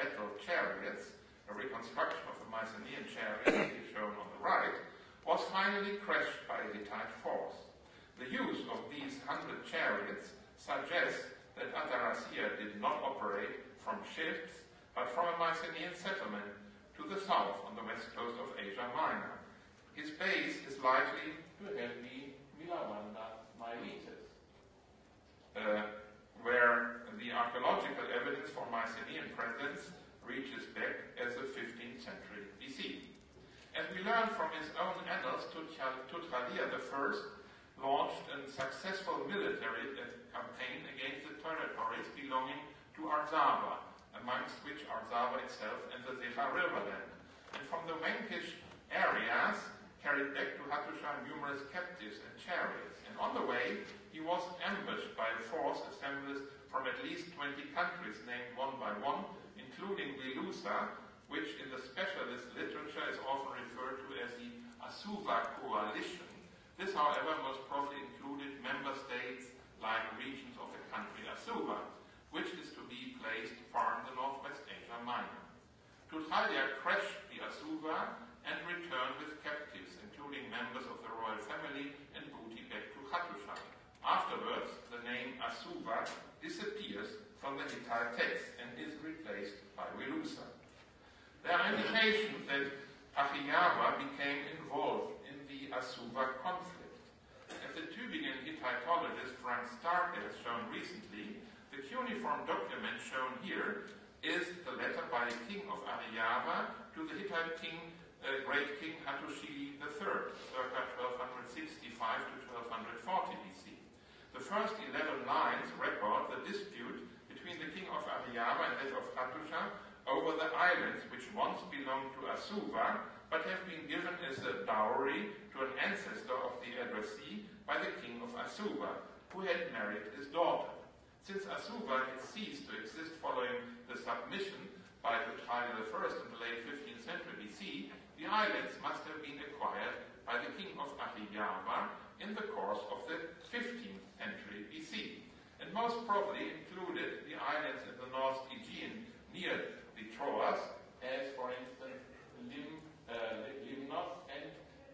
battle chariots, a reconstruction of the Mycenaean chariot is shown on the right, was finally crushed by a Hittite force. The use of these 100 chariots suggests that Atarasiya did not operate from ships, but from a Mycenaean settlement to the south on the west coast of Asia Minor. His base is likely to have been Vilabanda, Miletus, where the archaeological evidence for Mycenaean presence reaches back as the 15th century BC. and we learn from his own annals Teutralia I launched a successful military campaign against the territories belonging to Arzava, amongst which Arzava itself and the Sefa Riverland. And from the Wankish areas, carried back to Hattusha numerous captives and chariots. And on the way, he was ambushed by a force assembled from at least 20 countries, named one by one, including Velusa, which in the specialist literature is often referred to as the Asuva coalition. This, however, most probably included member states like regions of the country Asuva, which is to be placed far in the northwest Asia Minor. Teutralia crashed the Asuva and returned with captives, including members of the royal family and booty, back to Hattusha. Afterwards, the name Asuva disappears from the Hittite text and is replaced by Velusa. There are indications that Achiyawa became involved in the Asuva conflict. As the Tübingen Hittitologist Frank Stark has shown recently, the cuneiform document shown here is the letter by the king of Achiyawa to the Hittite king, Great King Hattusili III, circa 1265 to 1240 BC. The first 11 lines record the dispute between the king of Achiyawa and that of Hattusha over the islands which once belonged to Asuva but have been given as a dowry to an ancestor of the addressee by the king of Asuva, who had married his daughter. Since Asuva had ceased to exist following the submission by Teutralia I in the late 15th century BC, the islands must have been acquired by the king of Achiyawa in the course of the 15th century BC, and most probably included the islands in the North Aegean near the Troas, as for instance Limnos and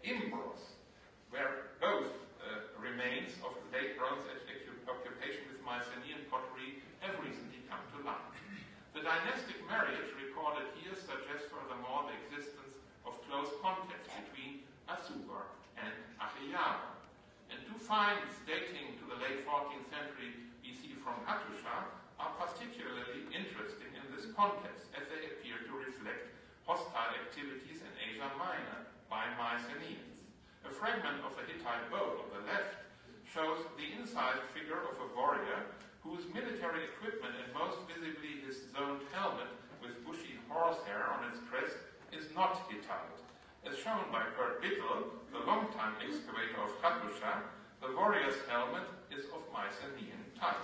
Imbros, where both remains of the late Bronze Age occupation with Mycenaean pottery have recently come to light. The dynastic marriage recorded here suggests furthermore the existence of close contacts between Asuva and Achiyawa. And two finds dating to the late 14th century BC from Hattusha are particularly interesting in this context, as they appear to reflect hostile activities in Asia Minor by Mycenaeans. A fragment of a Hittite boat on the left shows the incised figure of a warrior whose military equipment, and most visibly his zoned helmet with bushy horsehair on its crest, is not Hittite. As shown by Kurt Bittel, the longtime excavator of Hattusha, the warrior's helmet is of Mycenaean type.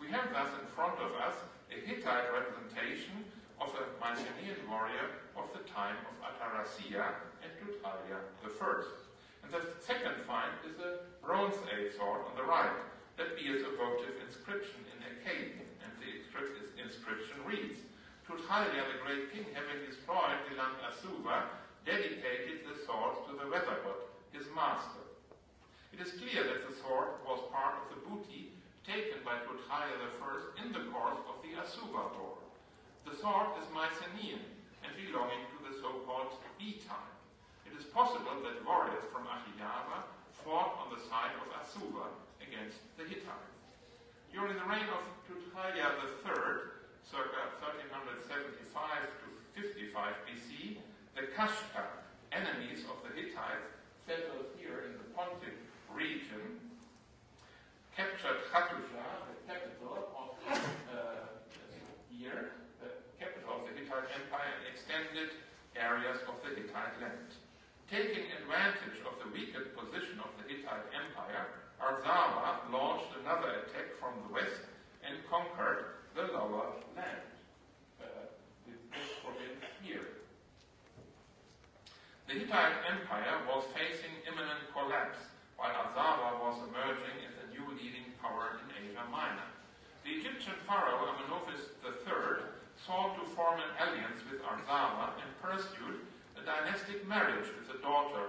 We have thus in front of us a Hittite representation of a Mycenaean warrior of the time of Atarassia and Teutralia I. And the second find is a Bronze Age sword on the right, that bears a votive inscription in Akkadian, and the inscription reads, Teutralia, the great king, having destroyed the land Asuva, dedicated the sword to the weather god, his master. It is clear that the sword was part of the booty taken by Teutralia I in the course of the Asuva war. The sword is Mycenaean and belonging to the so-called B-type. It is possible that warriors from Achiyawa fought on the side of Asuva against the Hittites. During the reign of Teutralia III, circa 1375 to 55 BC, the Kashgar, enemies of the Hittites, settled here in the Pontic region, captured Hattusha, the capital of the Hittite Empire, and extended areas of the Hittite land. Taking advantage of the weakened position of the Hittite Empire, Arzava launched another attack from the west and conquered the lower land. This province here. The Hittite Empire was facing imminent collapse, while Arzava was emerging as a new leading power in Asia Minor. The Egyptian pharaoh Amenophis III sought to form an alliance with Arzava and pursued a dynastic marriage with the daughter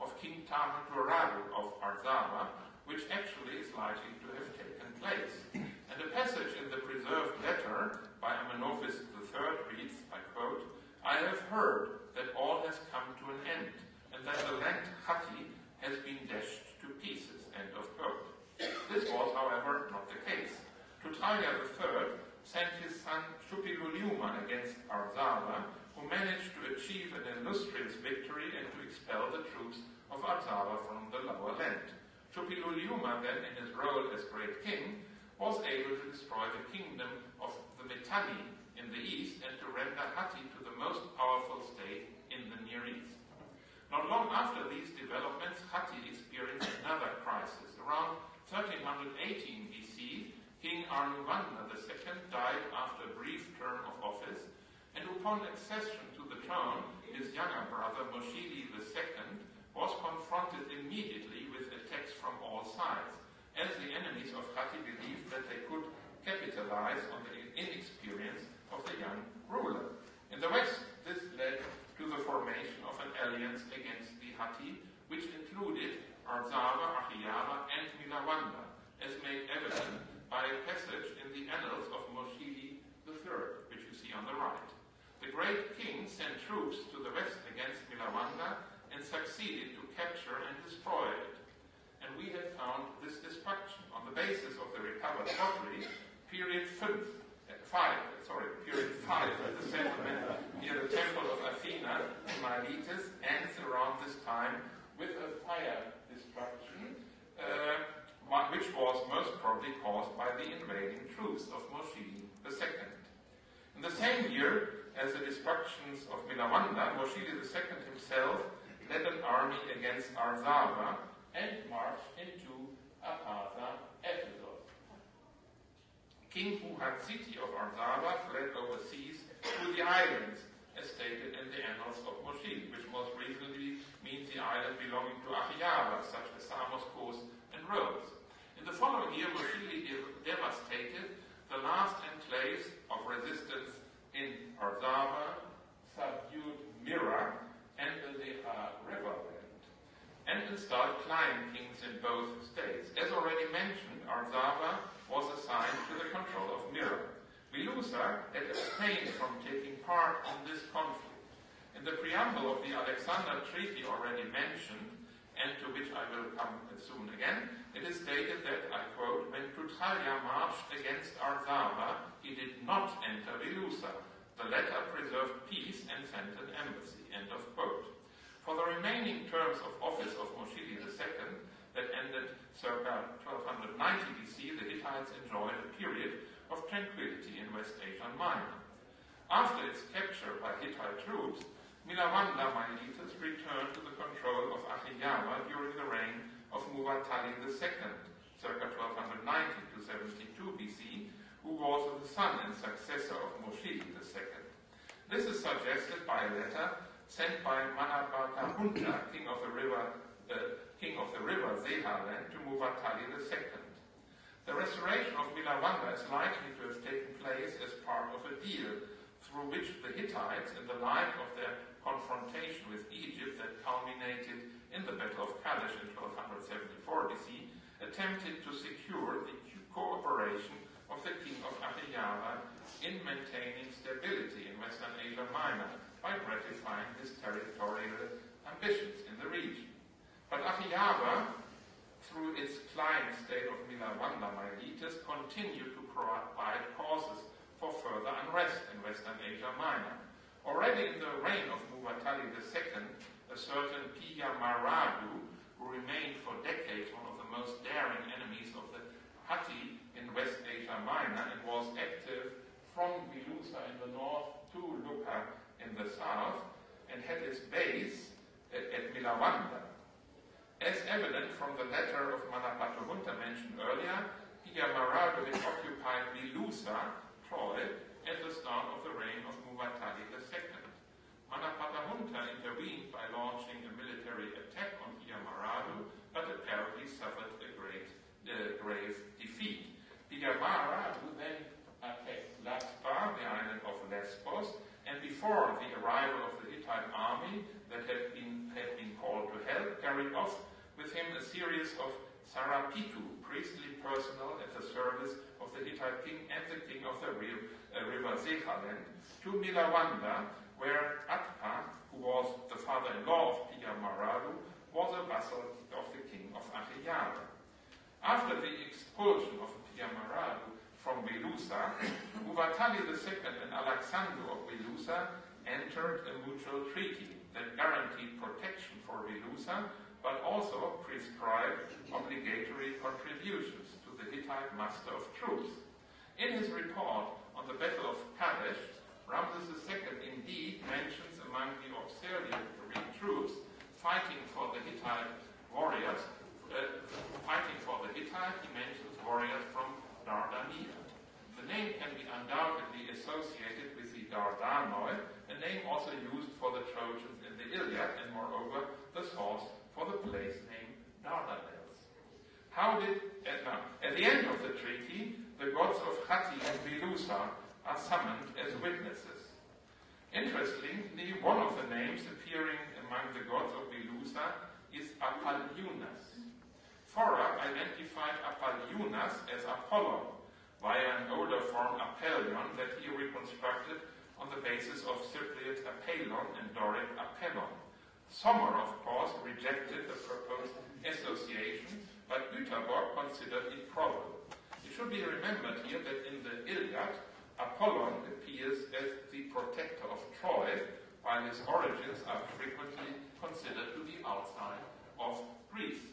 of King Tahuturabu of Arzava, which actually is likely to have taken place. And a passage in the preserved letter by Amenophis III reads, I quote, I have heard that all has come to an end, and that the land Hatti has been dashed to pieces, end of quote. This was, however, not the case. Teutralia III sent his son Cupiduluman against Arzava, who managed to achieve an illustrious victory and to expel the troops of Arzava from the lower land. Cupiduluman then, in his role as great king, was able to destroy the kingdom of the Mitanni in the east and to render Hatti to the most powerful state in the Near East. Not long after these developments, Hatti experienced another crisis. Around 1318 BC, King Aryavardhana II died after a brief term of office, and upon accession to the throne, his younger brother Moshili II was confronted immediately with attacks from all sides, as the enemies of Hatti believed that they could capitalize on the inexperience of the young ruler. In the West, this led to the formation of an alliance against the Hatti, which included Arzava, Akhiyala, and Milawanda, as made evident by a passage in the annals of Moshili III, which you see on the right. The great king sent troops to the west against Milawanda and succeeded to capture and destroy it. And we have found this destruction on the basis of the recovered pottery, period 5 at the settlement near the temple of Athena in Miletus ends around this time with a fire destruction, which was most probably caused by the invading troops of Moshili II. In the same year as the destructions of Milawanda, Moshili II himself led an army against Arzava and marched into Apatha, Ephesus. King Buhadziti of Arzava fled overseas to the islands, as stated in the annals of Moshili, which most reasonably means the island belonging to Akhiyala, such as Samos, Kos, and Rhodes. In the following year, Moshili devastated the last enclaves of resistance in Arzava, subdued Myra, and the Leha Riverland, and installed client kings in both states. As already mentioned, Arzava was assigned to the control of Myra. Milusa had abstained from taking part in this conflict. In the preamble of the Alexander Treaty already mentioned, and to which I will come soon again, it is stated that, I quote, when Puttalia marched against Arzava, he did not enter Velusa. The latter preserved peace and sent an embassy, end of quote. For the remaining terms of office of Moshili II, that ended circa 1290 BC, the Hittites enjoyed a period of tranquility in West Asia Minor. After its capture by Hittite troops, Milawanda Miletus returned to the control of Akhiyala during the reign of Muwatalli II, circa 1290 to 72 BC, who was the son and successor of Moshili II. This is suggested by a letter sent by Manabatapunta, king of the river Zehaland, to Muwatalli II. The restoration of Milawanda is likely to have taken place as part of a deal through which the Hittites, in the light of their confrontation with Egypt that culminated in the Battle of Kadesh in 1274 BC, attempted to secure the cooperation of the king of Akhiyala in maintaining stability in Western Asia Minor by gratifying his territorial ambitions in the region. But Akhiyala, through its client state of Milawanda Miletus, continued to provide causes for further unrest in Western Asia Minor. Already in the reign of Muwatalli II, a certain Piya Maradu, who remained for decades one of the most daring enemies of the Hatti in West Asia Minor and was active from Velusa in the north to Lucca in the south, and had its base at Milawanda. As evident from the letter of Manapatuhunta mentioned earlier, Piya Maradu had occupied Velusa, Troy, at the start of the reign of Muwatalli II. Manapatuhunta intervened by launching a military attack on Piya Maradu, but apparently suffered a grave defeat. Piya Maradu then attacked Laspa, the island of Lesbos, and before the arrival of the Hittite army that had been called to help, carried off with him a series of sarapitu, priestly personnel at the service of the Hittite king and the king of the river Zehaland, to Milawanda, where Atpa, who was the father-in-law of Piya Maradu, was a vassal of the king of Akhiyala. After the expulsion of Piya Maradu from Velusa, Batali II and Alexander of Wilusa entered a mutual treaty that guaranteed protection for Wilusa, but also prescribed obligatory contributions to the Hittite muster of troops. In his report on the Battle of Kadesh, Ramses II indeed mentions among the auxiliary troops fighting for the Hittite warriors, he mentions warriors from Dardania. The name can be undoubtedly associated with the Dardanoi, a name also used for the Trojans in the Iliad, and moreover the source for the place name Dardanelles. At the end of the treaty, the gods of Hatti and Wilusa are summoned as witnesses. Interestingly, one of the names appearing among the gods of Wilusa is Apalyunas. Forer identified Apalyunas as Apollo via an older form Apelion that he reconstructed on the basis of Cypriot Apelon and Doric Apelon. Sommer, of course, rejected the proposed association, but Göteborg considered it probable. It should be remembered here that in the Iliad, Apollon appears as the protector of Troy, while his origins are frequently considered to be outside of Greece.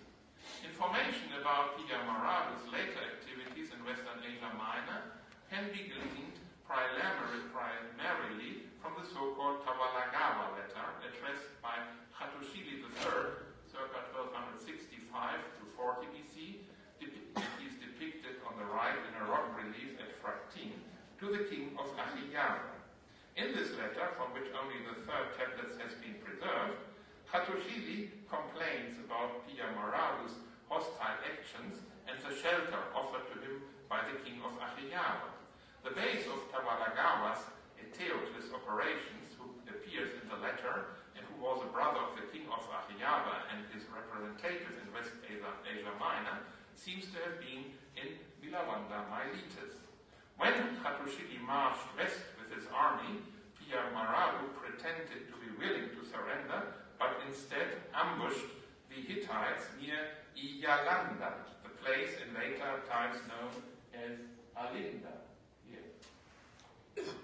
Information about Pindara's later activities in Western Asia Minor can be gleaned primarily from the so-called Tavalagava letter addressed by Hattusili III, circa 1265 to 40 BC. He is depicted on the right in a rock relief at Fraktin, to the king of Ahiyaga. In this letter, from which only the third tablet has been preserved, Hattusili complains about Pindara's hostile actions and the shelter offered to him by the king of Ahiyaga. The base of Tavalagawa's Eteocles operations, who appears in the letter and who was a brother of the king of Ahiyaga and his representative in West Asia Minor, seems to have been in Milavanda Miletus. When Hattusili marched west with his army, Pindaralu pretended to be willing to surrender, but instead ambushed the Hittites near Iyalanda, the place in later times known as Alinda.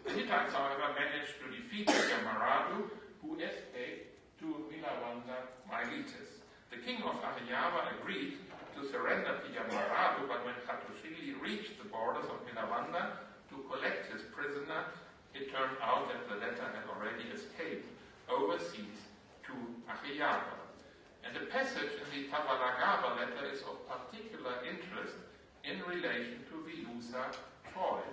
The Hittites, however, managed to defeat Pindaralu, who escaped to Milavanda Miletus. The king of Ahiyaga agreed to surrender Pindaralu, but when Hattusili reached the borders of Milavanda to collect his prisoner, it turned out that the latter had already escaped overseas to Ahiyaga. And the passage in the Tavalagava letter is of particular interest in relation to Wilusa Troy.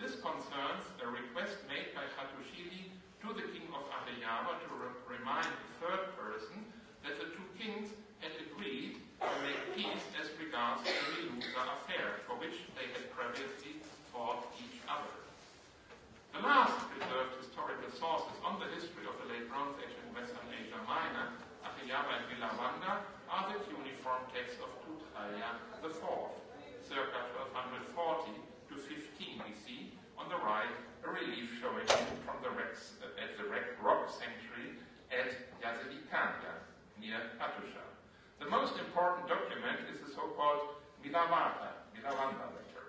This concerns a request made by Hattusili to the king of Ahiyaga to remind the third person that the two kings had agreed to make peace as regards the Wilusa affair, for which they had previously fought each other. The last preserved historical sources on the history of the late Bronze Age in Western Asia Minor, Ahiyaga and Milavanda, are the cuneiform text of Tuthaya IV, circa 1240 to 15 BC, on the right, a relief showing from the rock sanctuary at Yazilikanda, near Hattusha. The most important document is the so-called Milavanda letter.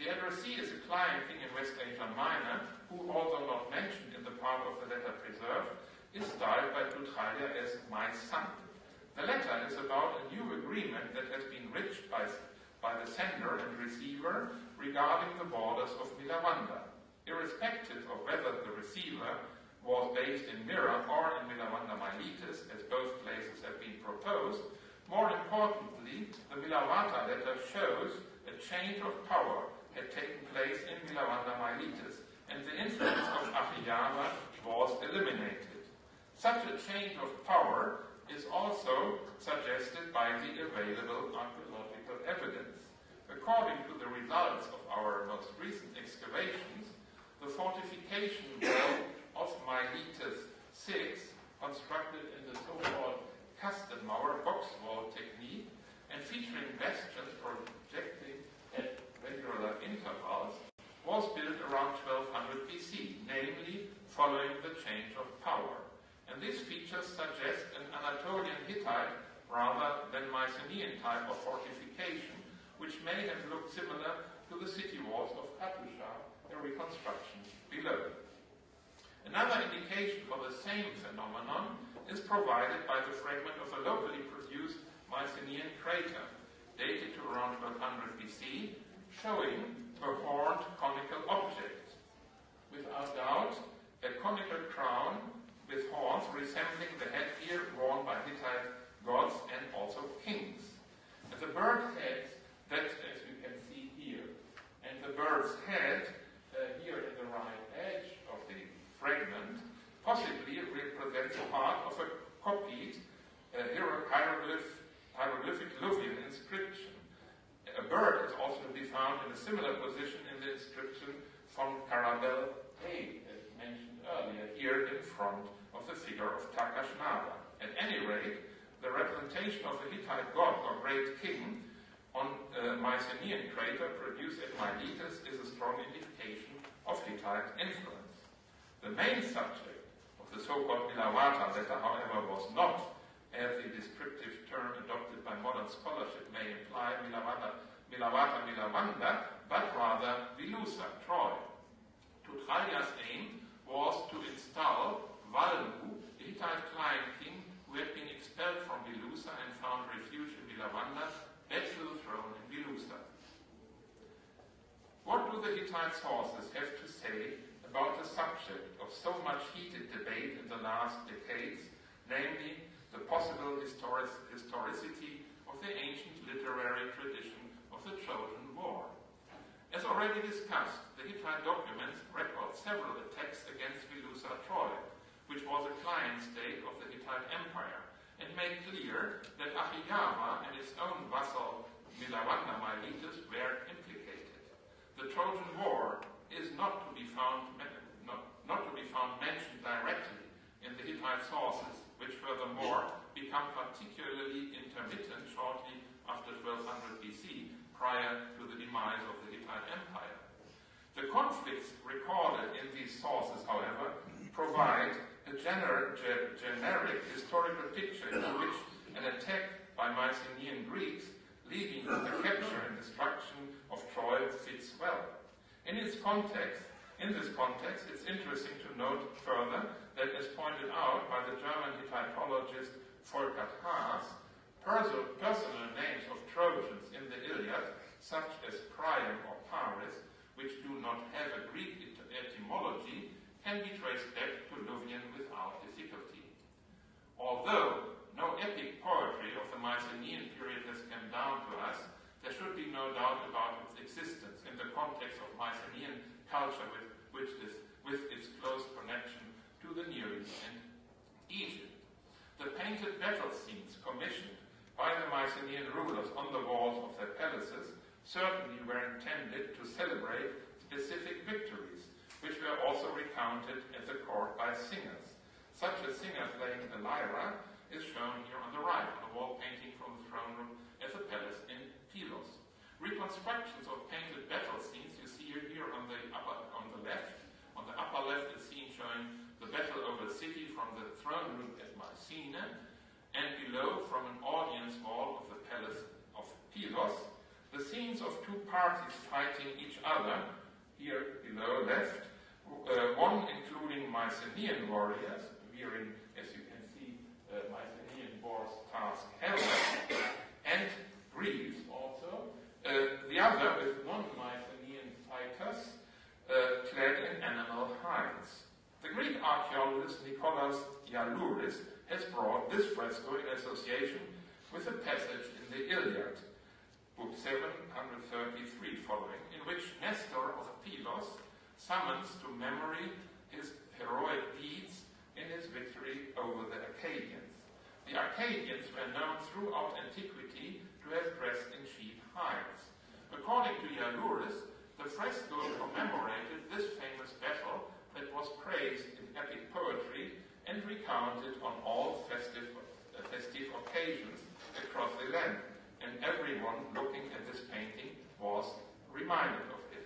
The addressee is a client king in West Asia Minor, who, although not mentioned in the part of the letter preserved, is styled by Pluthalia as my son. The letter is about a new agreement that has been reached by the sender and receiver regarding the borders of Milavanda. Irrespective of whether the receiver was based in Myra or in Milavanda Miletus, as both places have been proposed, more importantly, the Milavanda letter shows a change of power had taken place in Milavanda Miletus, and the influence of Ahiyaga was eliminated. Such a change of power is also suggested by the available archaeological evidence. According to the results of our most recent excavations, the fortification wall of Miletus VI, constructed in the so-called Kastenmauer box wall technique and featuring bastions projecting at regular intervals, was built around 1200 BC, namely following the change of power. And these features suggest an Anatolian Hittite rather than Mycenaean type of fortification, which may have looked similar to the city walls of Hattusha and reconstruction below. Another indication for the same phenomenon is provided by the fragment of a locally produced Mycenaean crater, dated to around 1200 BC, showing a horned conical object. Without doubt, a conical crown with horns resembling the headgear worn by Hittite gods and also kings. And the bird head, that as you can see here, and the bird's head here in the right edge of the fragment, possibly represents part of a copied hieroglyphic Luwian inscription. A bird is also to be found in a similar position in the inscription from Karabel Hay, as mentioned earlier, here in front of the figure of Takashnaba. At any rate, the representation of a Hittite god or great king on a Mycenaean crater produced at Miletus is a strong indication of Hittite influence. The main subject of the so-called Ilavata letter, however, was not, as the descriptive term adopted by modern scholarship may imply, Milavanda, but rather Vilusa, Troy. Tutralia's aim was to install Valmu, the Hittite client king who had been expelled from Vilusa and found refuge in Milavanda, back to the throne in Vilusa. What do the Hittite sources have to say about the subject of so much heated debate in the last decades, namely the possible historicity of the ancient literary tradition of the Trojan War? As already discussed, the Hittite documents record several attacks against Vilusa Troy, which was a client state of the Hittite Empire, and made clear that Achigawa and his own vassal Milavanda Miletus were implicated. The Trojan War is not to be found mentioned directly in the Hittite sources, which furthermore become particularly intermittent shortly after 1200 BC, prior to the demise of the Hittite Empire. The conflicts recorded in these sources, however, provide a generic historical picture in which an attack by Mycenaean Greeks leading to the capture and destruction of Troy fits well. In this context, it's interesting to note further that, as pointed out by the German Hittitologist Volkert Haas, personal names of Trojans in the Iliad, such as Priam or Paris, which do not have a Greek etymology, can be traced back to Luwian without difficulty. Although no epic poetry of the Mycenaean period has come down to us, there should be no doubt about its existence in the context of Mycenaean culture, with its close connection to the Near East and Egypt. The painted battle scenes commissioned by the Mycenaean rulers on the walls of their palaces certainly were intended to celebrate specific victories, which were also recounted at the court by singers. Such a singer playing the lyra is shown here on the right, on a wall painting from the throne room at the palace in Pylos. Reconstructions of painted battle scenes you see here on the upper left is seen showing the battle over the city from the throne room at Mycenae, and below from an audience hall of the palace of Pylos, the scenes of two parties fighting each other, here below left, one including Mycenaean warriors, wearing, as you can see, Mycenaean boar's task helmet, and Greeks also, the other with non-Mycenaean fighters clad in animal hides. The Greek archaeologist Nicholas Ialouris has brought this fresco in association with a passage in the Iliad, Book 733 following, in which Nestor of Pylos summons to memory his heroic deeds in his victory over the Arcadians. The Arcadians were known throughout antiquity to have dressed in sheep hides. According to Ialouris, the fresco commemorated this famous battle that was praised in epic poetry and recounted on all festive occasions across the land, and everyone looking at this painting was reminded of it.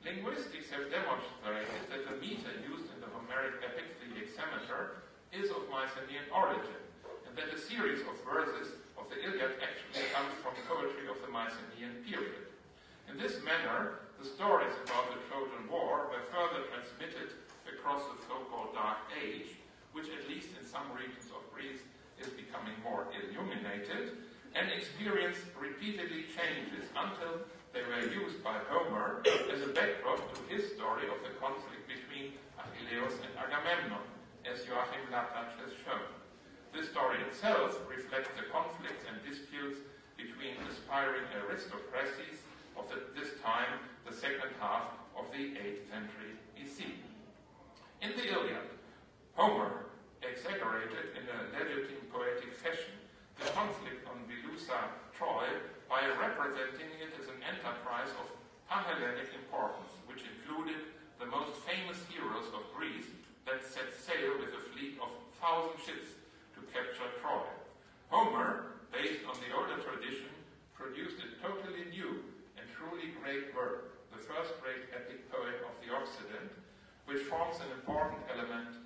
Linguistics have demonstrated that the meter used in the Homeric epics, the hexameter, is of Mycenaean origin, and that a series of verses of the Iliad actually comes from poetry of the Mycenaean period. In this manner, the stories about the Trojan War and experienced repeatedly changes until they were used by Homer as a backdrop to his story of the conflict between Achilleus and Agamemnon, as Joachim Latach has shown. This story itself reflects the conflicts and disputes between aspiring aristocracies of this time, the second half of the 8th century BC. In the Iliad, Homer exaggerated in a legitimate poetic fashion the conflict on Velusa, Troy, by representing it as an enterprise of unhellenic importance, which included the most famous heroes of Greece that set sail with a fleet of 1,000 ships to capture Troy. Homer, based on the older tradition, produced a totally new and truly great work, the first great epic poem of the Occident, which forms an important element